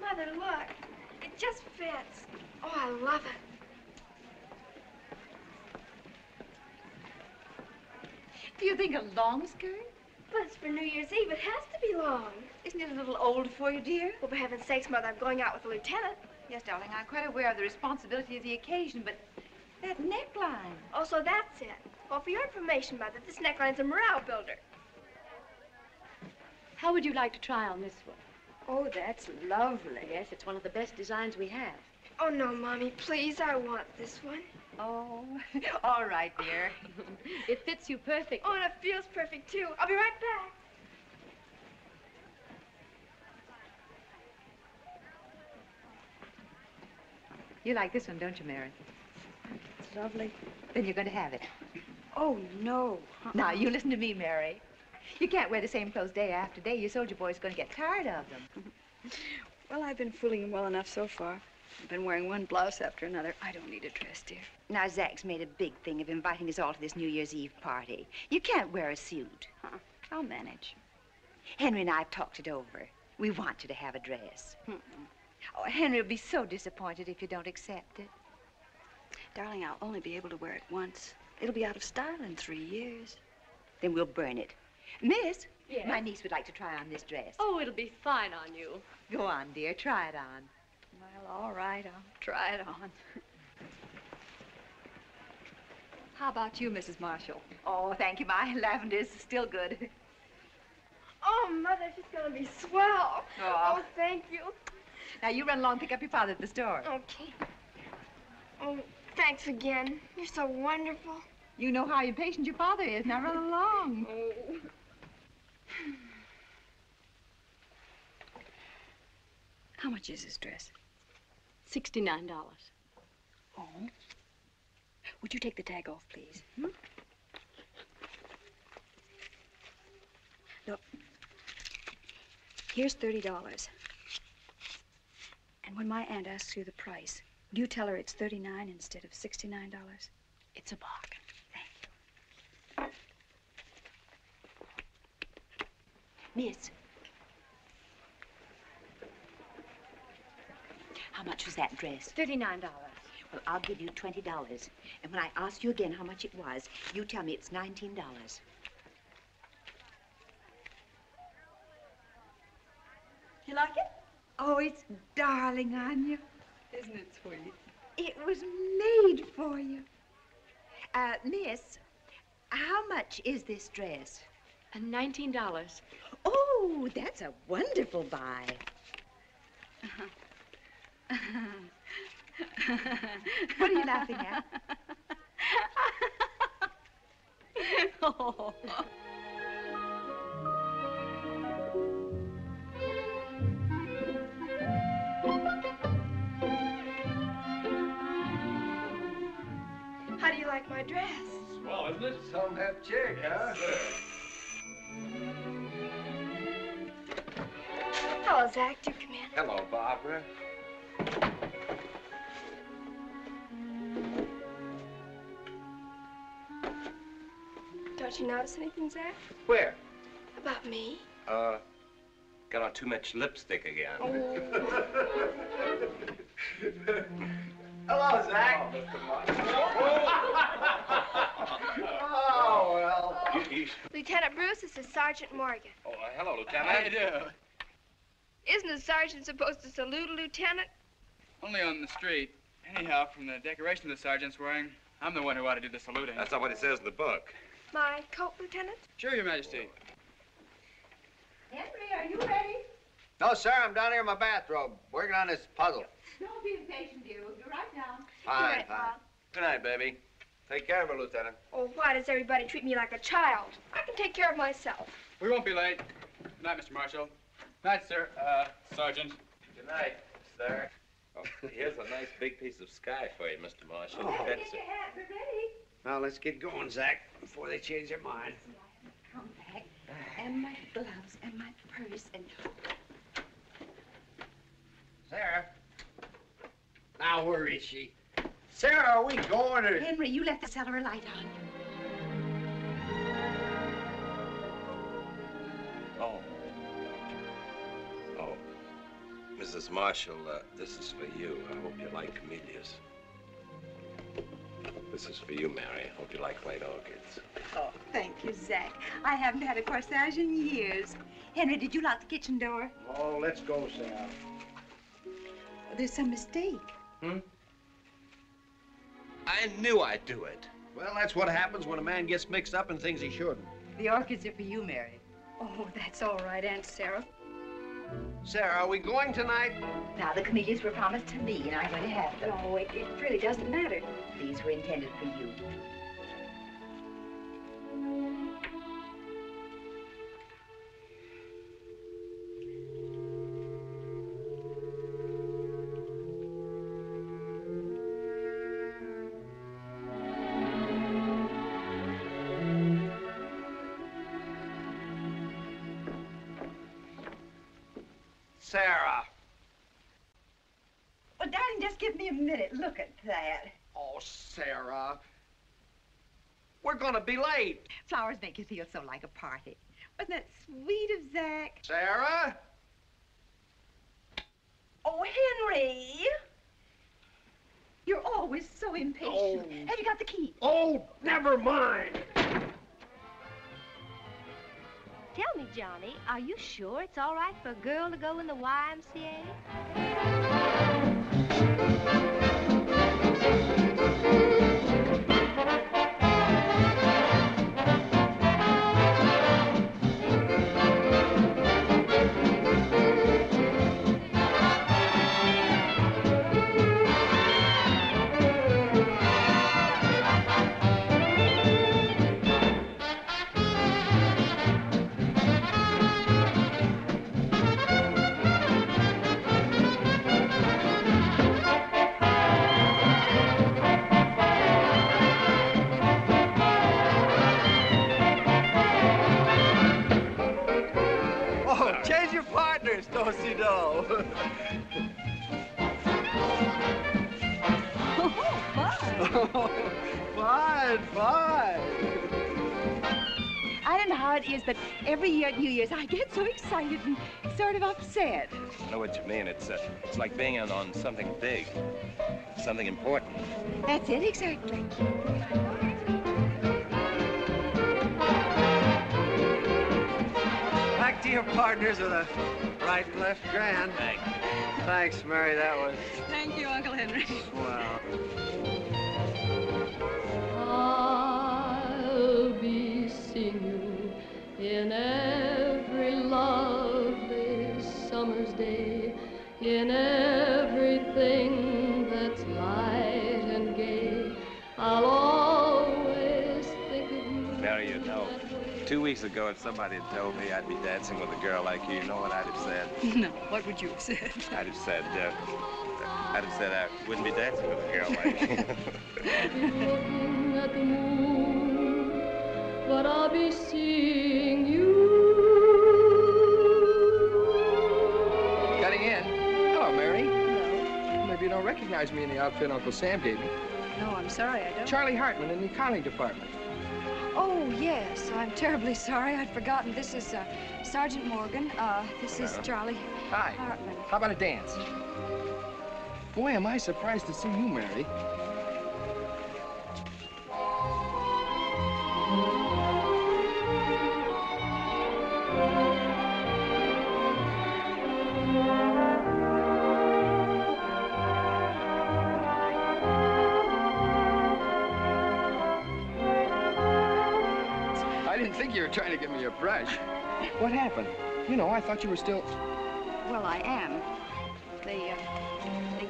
Mother, look. It just fits. Oh, I love it. Do you think a long skirt? But it's for New Year's Eve. It has to be long. Isn't it a little old for you, dear? Well, for heaven's sakes, Mother, I'm going out with the lieutenant. Yes, darling, I'm quite aware of the responsibility of the occasion, but that neckline. Oh, so that's it. Well, for your information, Mother, this neckline's a morale builder. How would you like to try on this one? Oh, that's lovely. Yes, it's one of the best designs we have. Oh, no, Mommy, please, I want this one. Oh, all right, dear. It fits you perfectly. Oh, and it feels perfect, too. I'll be right back. You like this one, don't you, Mary? It's lovely. Then you're going to have it. Oh, no. Now, you listen to me, Mary. You can't wear the same clothes day after day. Your soldier boy's going to get tired of them. Well, I've been fooling him well enough so far. I've been wearing one blouse after another. I don't need a dress, dear. Now, Zach's made a big thing of inviting us all to this New Year's Eve party. You can't wear a suit. Huh? I'll manage. Henry and I have talked it over. We want you to have a dress. Mm-mm. Oh, Henry will be so disappointed if you don't accept it. Darling, I'll only be able to wear it once. It'll be out of style in 3 years. Then we'll burn it. Miss, yes? My niece would like to try on this dress. Oh, it'll be fine on you. Go on, dear. Try it on. Well, all right. I'll try it on. How about you, Mrs. Marshall? Oh, thank you. My lavender is still good. Oh, Mother, she's going to be swell. Oh, thank you. Now, you run along and pick up your father at the store. Okay. Oh, thanks again. You're so wonderful. You know how impatient your father is. Now, run along. Oh. How much is this dress? $69. Oh. Would you take the tag off, please? Mm-hmm. Look. Here's $30. And when my aunt asks you the price, do you tell her it's $39 instead of $69? It's a bargain. Thank you. Miss. How much was that dress? $39. Well, I'll give you $20. And when I ask you again how much it was, you tell me it's $19. You like it? Oh, it's darling on you. Isn't it sweet? It was made for you. Miss, how much is this dress? $19. Oh, that's a wonderful buy. What are you laughing at? Oh. How do you like my dress? Swell, isn't it? Selling that check, huh? Hello, Zach. Do you come in? Hello, Barbara. Don't you notice anything, Zach? Where? About me. Got on too much lipstick again. Oh. Hello, Zach. Oh, well. Lieutenant Bruce, this is Sergeant Morgan. Oh, hello, Lieutenant. How do you do? Isn't a sergeant supposed to salute a lieutenant? Only on the street. Anyhow, from the decoration the sergeant's wearing, I'm the one who ought to do the saluting. That's not what it says in the book. My coat, Lieutenant? Sure, Your Majesty. Henry, are you ready? No, sir. I'm down here in my bathrobe, working on this puzzle. Don't be impatient, dear. We'll be right down. Fine, fine. Good night, baby. Take care of her, Lieutenant. Oh, why does everybody treat me like a child? I can take care of myself. We won't be late. Good night, Mr. Marshall. Good night, sir. Sergeant. Good night, sir. Oh, here's a nice big piece of sky for you, Mr. Marshall. Oh. Get your hat. We're ready. Now, let's get going, Zach, before they change their mind. Come back. And my gloves and my purse and... Sarah. Now, where is she? Sarah, are we going or... Henry, you left the cellar light on. Oh. Oh. Mrs. Marshall, this is for you. I hope you like camellias. This is for you, Mary. Hope you like late orchids. Oh, thank you, Zach. I haven't had a corsage in years. Henry, did you lock the kitchen door? Oh, let's go, Sarah. There's some mistake. Hmm? I knew I'd do it. Well, that's what happens when a man gets mixed up in things he shouldn't. The orchids are for you, Mary. Oh, that's all right, Aunt Sarah. Sarah, are we going tonight? Now, the camellias were promised to me, and I'm going to have them. Oh, it really doesn't matter. These were intended for you. Sarah. Well, darling, just admit it. Look at that. Oh, Sarah. We're gonna be late. Flowers make you feel so like a party. Wasn't that sweet of Zach? Sarah? Oh, Henry! You're always so impatient. Oh. Have you got the key? Oh, never mind. Tell me, Johnny, are you sure it's all right for a girl to go in the YMCA? But every year at New Year's, I get so excited and sort of upset. I know what you mean. It's like being on something big, something important. That's it, exactly. Back to your partners with a right and left grand. Thanks. Thanks, Mary. That was... Thank you, Uncle Henry. Wow. I'll be seeing you in every lovely summer's day, in everything that's light and gay, I'll always think of you. Mary, you know, 2 weeks ago, if somebody had told me I'd be dancing with a girl like you, you know what I'd have said? No, what would you have said? I'd have said I wouldn't be dancing with a girl like you. Looking at the moon, but I'll be seeing you. Cutting in. Hello, Mary. Hello. Maybe you don't recognize me in the outfit Uncle Sam gave me. No, I'm sorry, I don't. Charlie Hartman in the accounting department. Oh, yes. I'm terribly sorry. I'd forgotten. This is Sergeant Morgan. This is Charlie Hartman. Hi. How about a dance? Boy, am I surprised to see you, Mary. Trying to give me a brush. What happened? You know, I thought you were still... Well, I am. They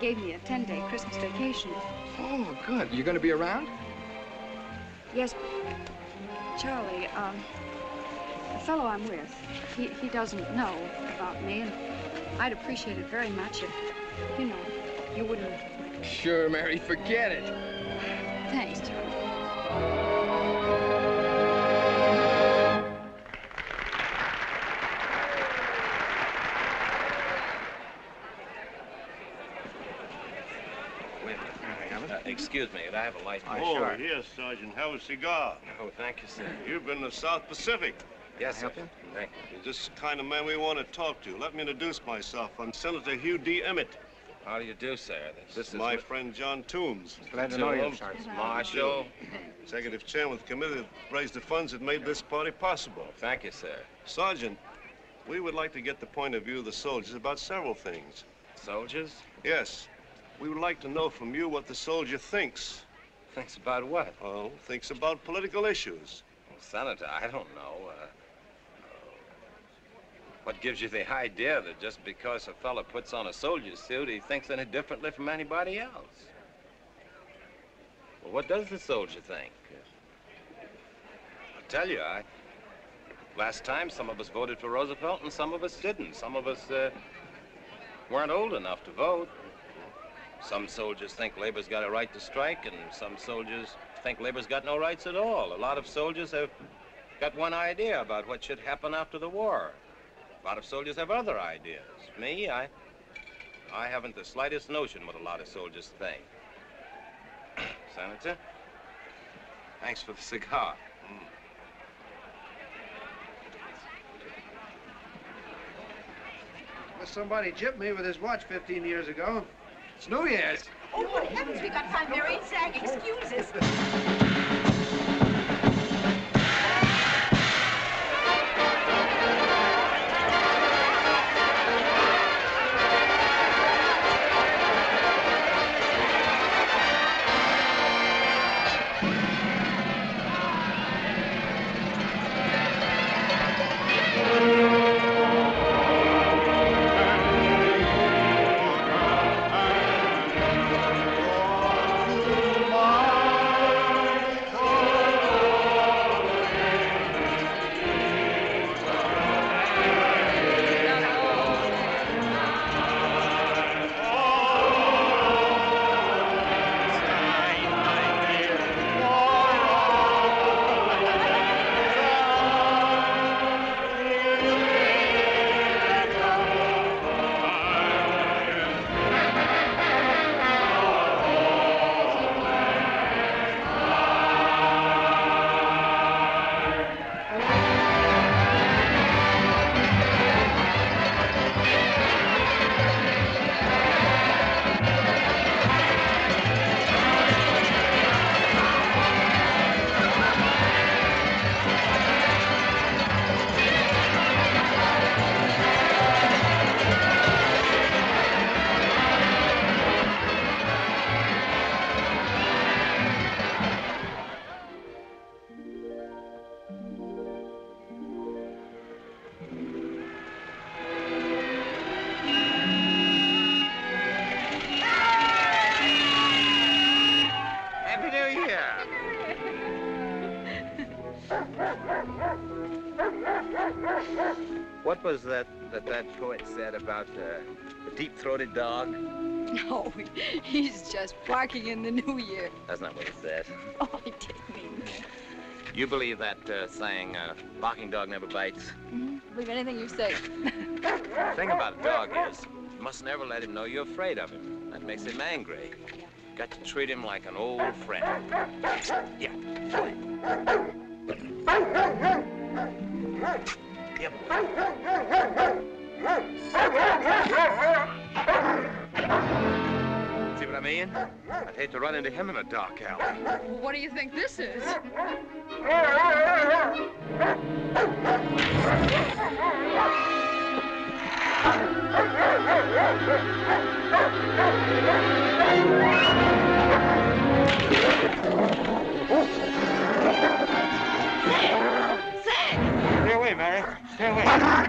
gave me a 10-day Christmas vacation. Oh, good. You're going to be around? Yes. Charlie, the fellow I'm with, he doesn't know about me, and I'd appreciate it very much if, you know, you wouldn't... Sure, Mary, forget it. Thanks, Charlie. Excuse me, I have a light. Oh, sure. Yes, Sergeant. Have a cigar. No, thank you, sir. You've been to South Pacific. Yes, sir. Thank you. You're just the kind of man we want to talk to. Let me introduce myself. I'm Senator Hugh D. Emmett. How do you do, sir? This is my friend John Toombs. Glad to know you, Sergeant Marshall. Executive chairman of the committee that raised the funds that made this party possible. Thank you, sir. Sergeant, we would like to get the point of view of the soldiers about several things. Soldiers? Yes. We would like to know from you what the soldier thinks. Thinks about what? Oh, thinks about political issues. Well, Senator, I don't know. What gives you the idea that just because a fella puts on a soldier's suit, he thinks any differently from anybody else? Well, what does the soldier think? I'll tell you, last time, some of us voted for Roosevelt and some of us didn't. Some of us weren't old enough to vote. Some soldiers think labor's got a right to strike, and some soldiers think labor's got no rights at all. A lot of soldiers have got one idea about what should happen after the war. A lot of soldiers have other ideas. Me, I I haven't the slightest notion what a lot of soldiers think. Senator, thanks for the cigar. Well, somebody gypped me with his watch 15 years ago. It's New Year's. Oh, good heavens, we got time, Mary and Zach. Excuse us. What was that poet said about the deep-throated dog? No, he's just barking in the new year. That's not what he said. Oh, he did mean that. You believe that saying, barking dog never bites? Believe anything you say. The thing about a dog is, you must never let him know you're afraid of him. That makes him angry. Yeah. Got to treat him like an old friend. Yeah. Yeah, see what I mean? I'd hate to run into him in a dark alley. Well, what do you think this is? Stay away, Mary. Stay away.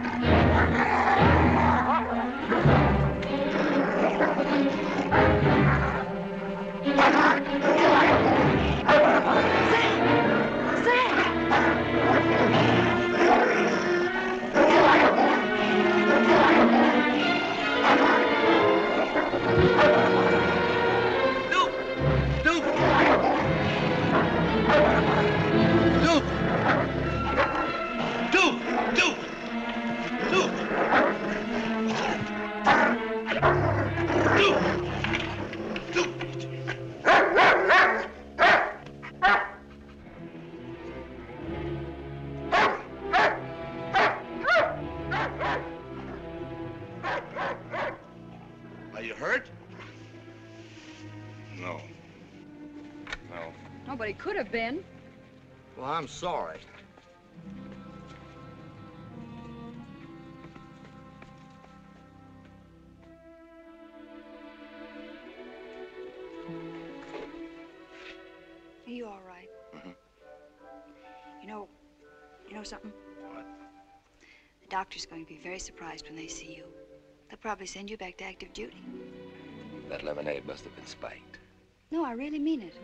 Ben? Well, I'm sorry. Are you all right? You know something? What? The doctor's going to be very surprised when they see you. They'll probably send you back to active duty. That lemonade must have been spiked. No, I really mean it.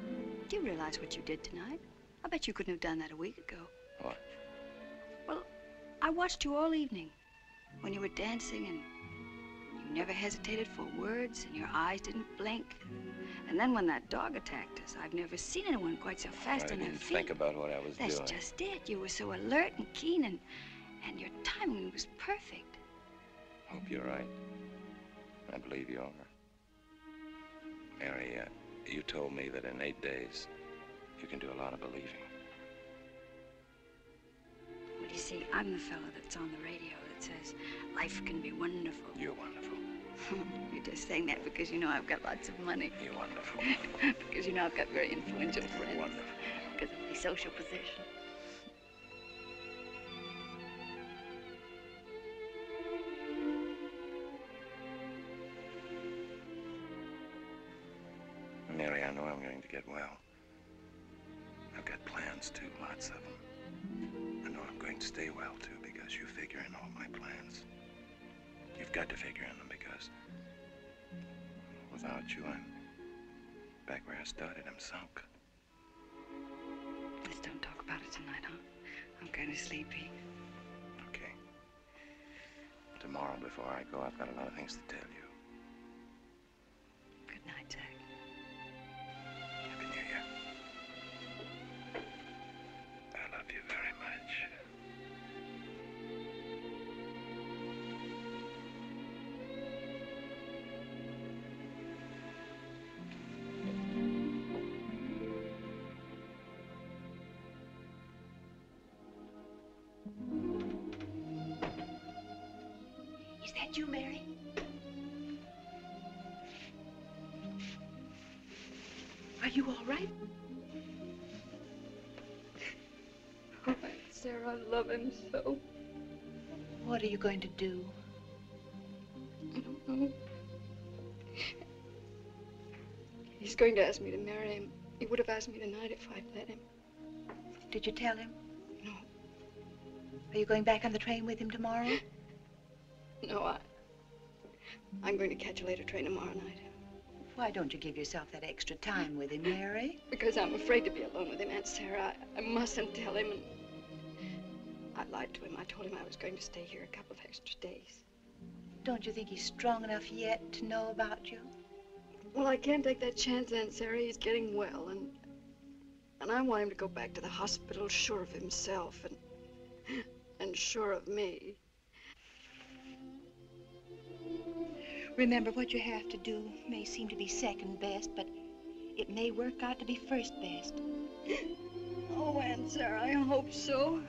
Do you realize what you did tonight? I bet you couldn't have done that a week ago. What? Well, I watched you all evening when you were dancing, and you never hesitated for words, and your eyes didn't blink. And then when that dog attacked us, I've never seen anyone quite so fast on their feet. I didn't think about what I was doing. That's just it. You were so alert and keen, and your timing was perfect. Hope you're right. I believe you are. Mary, you told me that in 8 days, you can do a lot of believing. Well, you see, I'm the fellow that's on the radio that says life can be wonderful. You're wonderful. You're just saying that because you know I've got lots of money. You're wonderful. Because you know I've got very influential friends. Wonderful. Because of my social position. Mary, I know I'm going to get well. I've got plans, too, lots of them. I know I'm going to stay well, too, because you figure in all my plans. You've got to figure in them, because without you, I'm back where I started. I'm sunk. Let's don't talk about it tonight, huh? I'm kind of sleepy. Okay. Tomorrow, before I go, I've got a lot of things to tell you. Good night, Zach. You, Mary? Are you all right? Oh, Sarah, I love him so. What are you going to do? I don't know. He's going to ask me to marry him. He would have asked me tonight if I'd let him. Did you tell him? No. Are you going back on the train with him tomorrow? No, I'm going to catch a later train tomorrow night. Why don't you give yourself that extra time with him, Mary? Because I'm afraid to be alone with him, Aunt Sarah. I mustn't tell him. And I lied to him. I told him I was going to stay here a couple of extra days. Don't you think he's strong enough yet to know about you? Well, I can't take that chance, Aunt Sarah. He's getting well, and I want him to go back to the hospital sure of himself and sure of me. Remember, what you have to do may seem to be second best, but it may work out to be first best. Oh, Aunt Sarah, I hope so.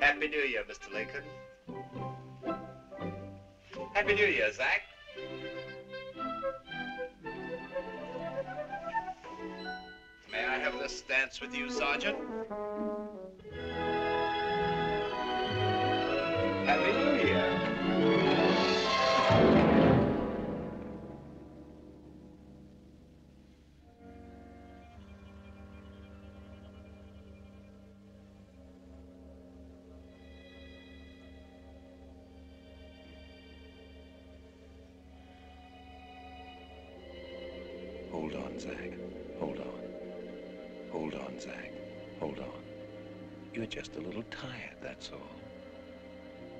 Happy New Year, Mr. Lincoln. Happy New Year, Zach. May I have this dance with you, Sergeant? Happy New Year. Hold on, Zach. Hold on. Hold on, Zach. Hold on. You're just a little tired, that's all.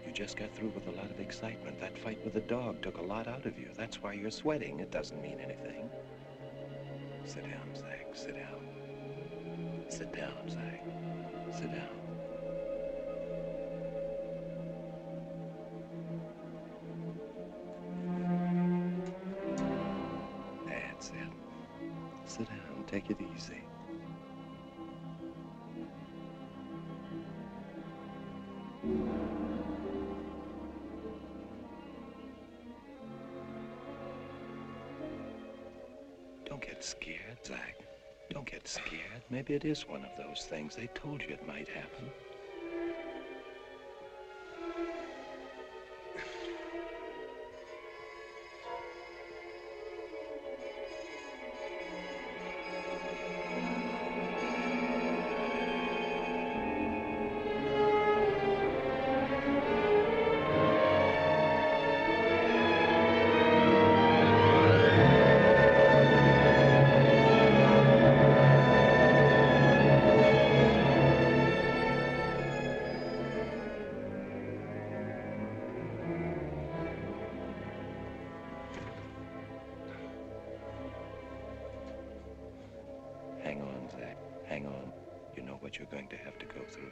You just got through with a lot of excitement. That fight with the dog took a lot out of you. That's why you're sweating. It doesn't mean anything. Sit down, Zach. Sit down. Sit down, Zach. Sit down. That's it. Sit down. Take it easy. Don't get scared, Zach. Don't get scared. Maybe it is one of those things. They told you it might happen. know what you're going to have to go through.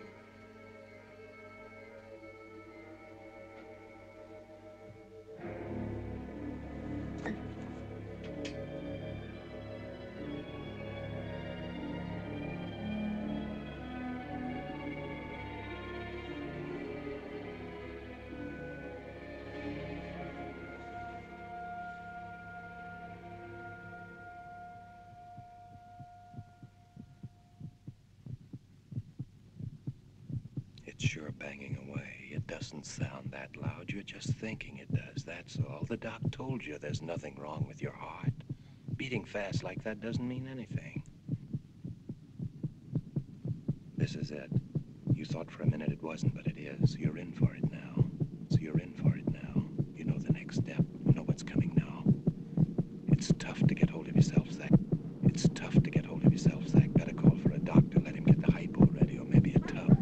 You're banging away. It doesn't sound that loud. You're just thinking it does, that's all. The doc told you there's nothing wrong with your heart. Beating fast like that doesn't mean anything. This is it. You thought for a minute it wasn't, but it is. You're in for it now. So you're in for it now. You know the next step. You know what's coming now. It's tough to get hold of yourself, Zach. It's tough to get hold of yourself, Zach. Better call for a doctor. Let him get the hypo ready, or maybe a tub.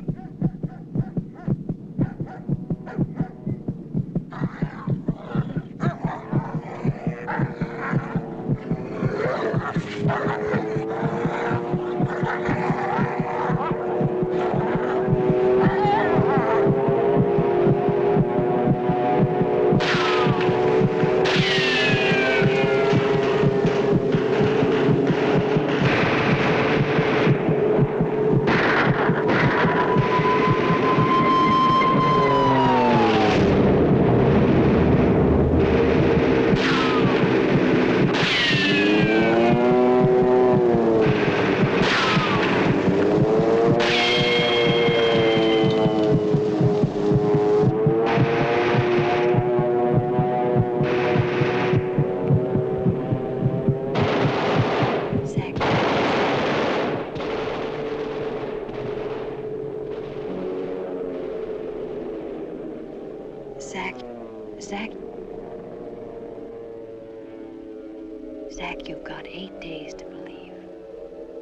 Zach, you've got 8 days to believe.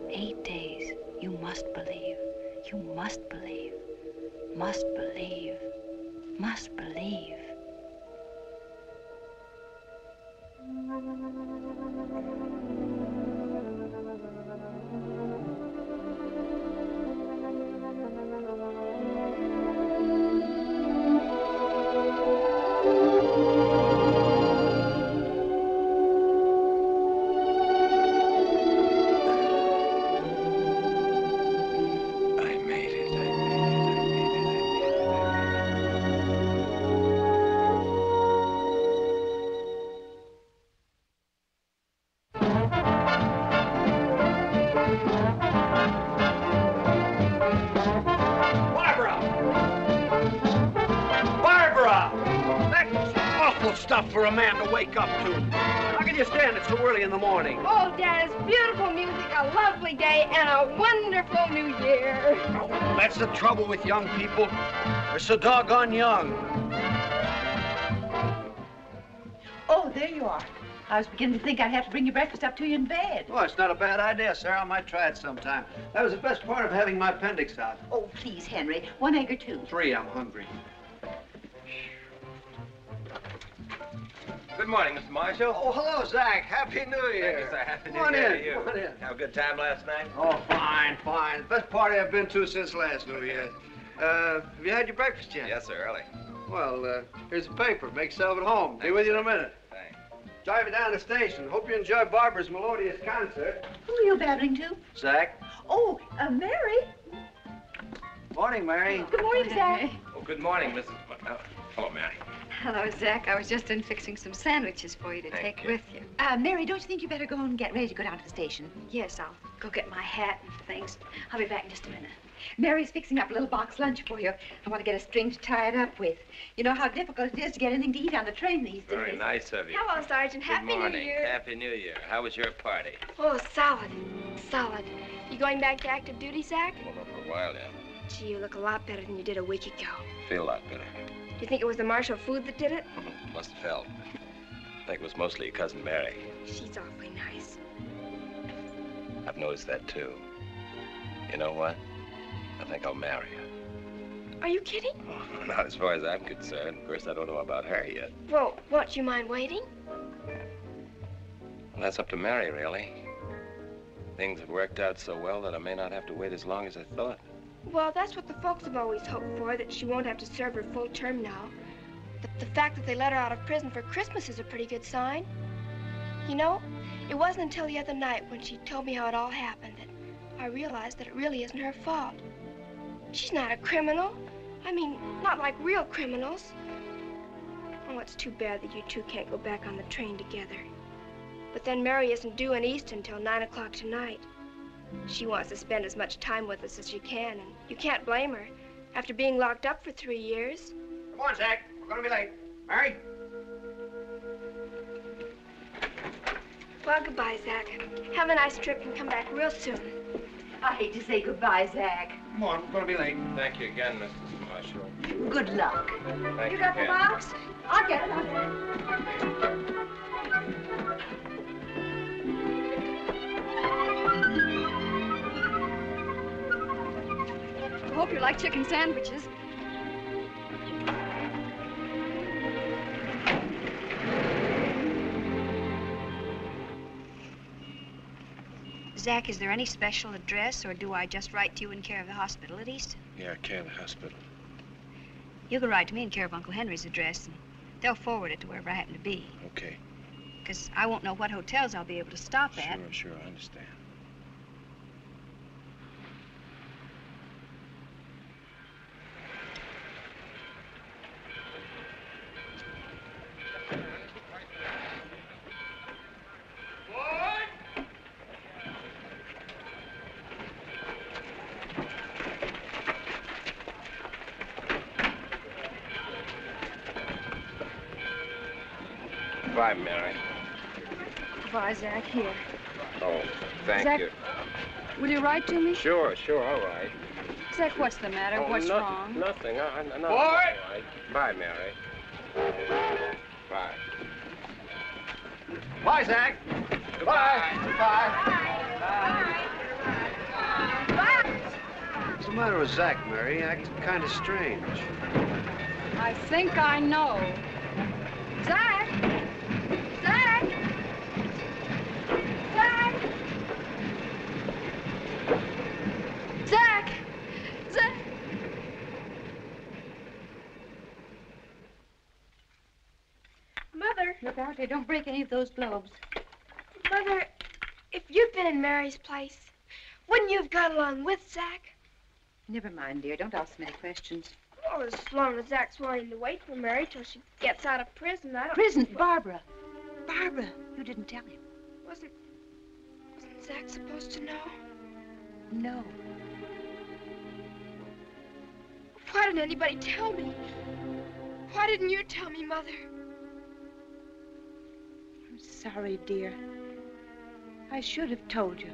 8 days. You must believe. You must believe. Must believe. Must believe. For a man to wake up to. How can you stand it so early in the morning? Oh, Dad, it's beautiful music, a lovely day, and a wonderful new year. Oh, that's the trouble with young people. They're so doggone young. Oh, there you are. I was beginning to think I'd have to bring your breakfast up to you in bed. Oh, it's not a bad idea, Sarah. I might try it sometime. That was the best part of having my appendix out. Oh, please, Henry. 1 egg or 2? 3. I'm hungry. Good morning, Mr. Marshall. Oh, hello, Zach. Happy New Year. Thank you, sir. Happy New Year to you. Come on in. Have a good time last night? Oh, fine, fine. Best party I've been to since last New Year. Have you had your breakfast yet? Yes, sir, early. Well, here's the paper. Make yourself at home. Be with you in a minute. Thanks. Drive you down to the station. Hope you enjoy Barbara's melodious concert. Who are you babbling to? Zach. Oh, Mary. Morning, Mary. Good morning, Zach. Oh, good morning, Mrs. Hello, Mary. Hello, Zach. I was just in fixing some sandwiches for you to take with you. Mary, don't you think you better go and get ready to go down to the station? Yes, I'll go get my hat and things. I'll be back in just a minute. Mary's fixing up a little box lunch for you. I want to get a string to tie it up with. You know how difficult it is to get anything to eat on the train these days. Very nice of you. Hello, Sergeant. Happy New Year. Happy New Year. How was your party? Oh, solid. Solid. You going back to active duty, Zach? Well, not for a while, yeah. Gee, you look a lot better than you did a week ago. Feel a lot better. You think it was the Marshall food that did it? Must have helped. I think it was mostly your cousin Mary. She's awfully nice. I've noticed that too. You know what? I think I'll marry her. Are you kidding? Oh, not as far as I'm concerned. Of course, I don't know about her yet. Well, won't you mind waiting? Well, that's up to Mary, really. Things have worked out so well that I may not have to wait as long as I thought. Well, that's what the folks have always hoped for, that she won't have to serve her full term now. The fact that they let her out of prison for Christmas is a pretty good sign. You know, it wasn't until the other night when she told me how it all happened that I realized that it really isn't her fault. She's not a criminal. I mean, not like real criminals. Oh, it's too bad that you two can't go back on the train together. But then Mary isn't due in Easton until 9 o'clock tonight. She wants to spend as much time with us as she can, and you can't blame her after being locked up for 3 years. Come on, Zach. We're going to be late. Mary? Well, goodbye, Zach. Have a nice trip and come back real soon. I hate to say goodbye, Zach. Come on, we're going to be late. Thank you again, Mrs. Marshall. Good luck. Thank you. You got the box? I'll get it. I hope you like chicken sandwiches. Zach, is there any special address, or do I just write to you in care of the hospital at Easton? Yeah, care of the hospital. You can write to me in care of Uncle Henry's address, and they'll forward it to wherever I happen to be. Okay. Because I won't know what hotels I'll be able to stop at. Sure, I understand. Goodbye, Mary. Goodbye, Zach. Here. Oh, thank you. Zach, will you write to me? Sure, I'll write. Zach, what's the matter? Oh, what's wrong? Nothing. I'm not right. Bye, Mary. Bye. Bye, Zach. Goodbye. Bye. Bye. What's the matter with Zach, Mary? Acts kind of strange. I think I know. Zach! Zach! Zach! Zach! Zach! Mother! Look out, they don't break any of those globes. Mother, if you'd been in Mary's place, wouldn't you have gone along with Zach? Never mind, dear. Don't ask many questions. Well, as long as Zach's willing to wait for Mary till she gets out of prison, I don't... Prison? Barbara. Barbara, you didn't tell him. Wasn't Zach supposed to know? No. Why didn't anybody tell me? Why didn't you tell me, Mother? I'm sorry, dear. I should have told you.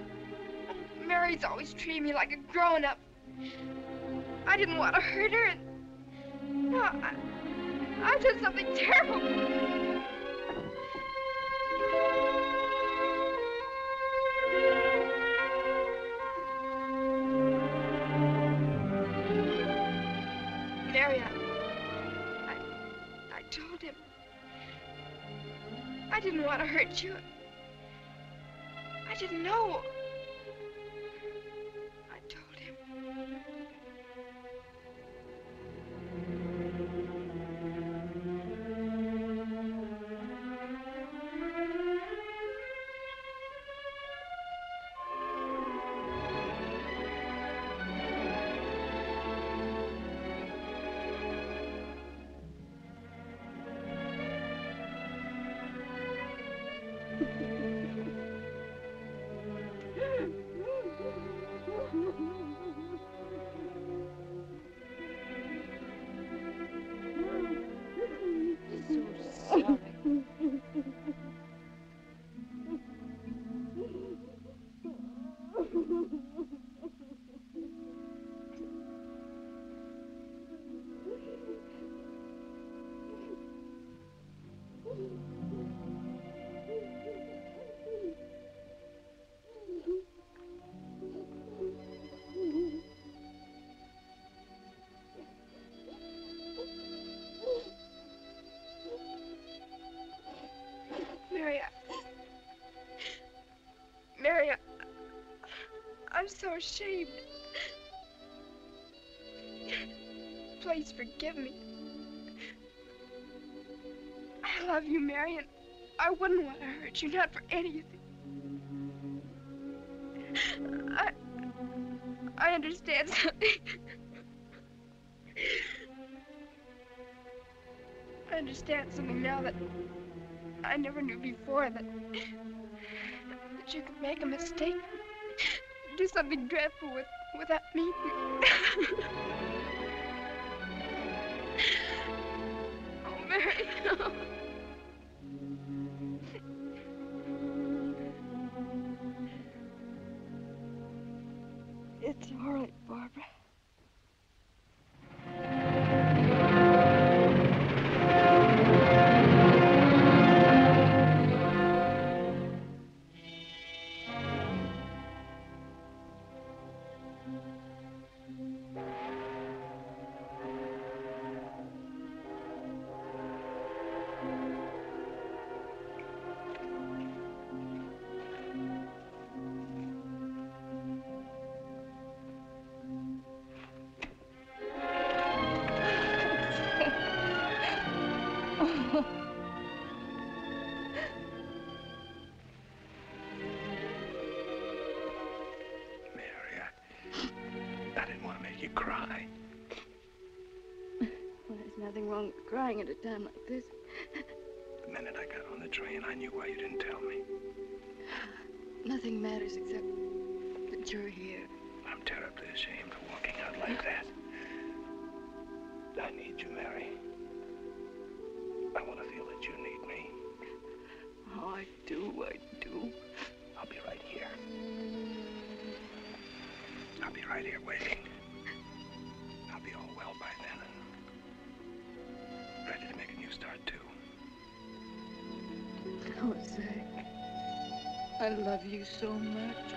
Mary's always treated me like a grown-up. I didn't want to hurt her, and... No, I've done something terrible. Mary, I told him. I didn't want to hurt you. I didn't know. I told him. Mary, so ashamed. Please forgive me. I love you, Mary, and I wouldn't want to hurt you, not for anything. I understand something. I understand something now that I never knew before, that you could make a mistake, do something dreadful without me. Oh, Mary. Oh. It's all right, Barbara. Crying at a time like this. The minute I got on the train, I knew why you didn't tell me. Nothing matters except that you're here. I'm terribly ashamed for walking out like that. I need you, Mary. I want to feel that you need me. Oh, I do, I do. I'll be right here. I'll be right here waiting. I'll be all well by then. Ready to make a new start, too. Oh, Zach, I love you so much.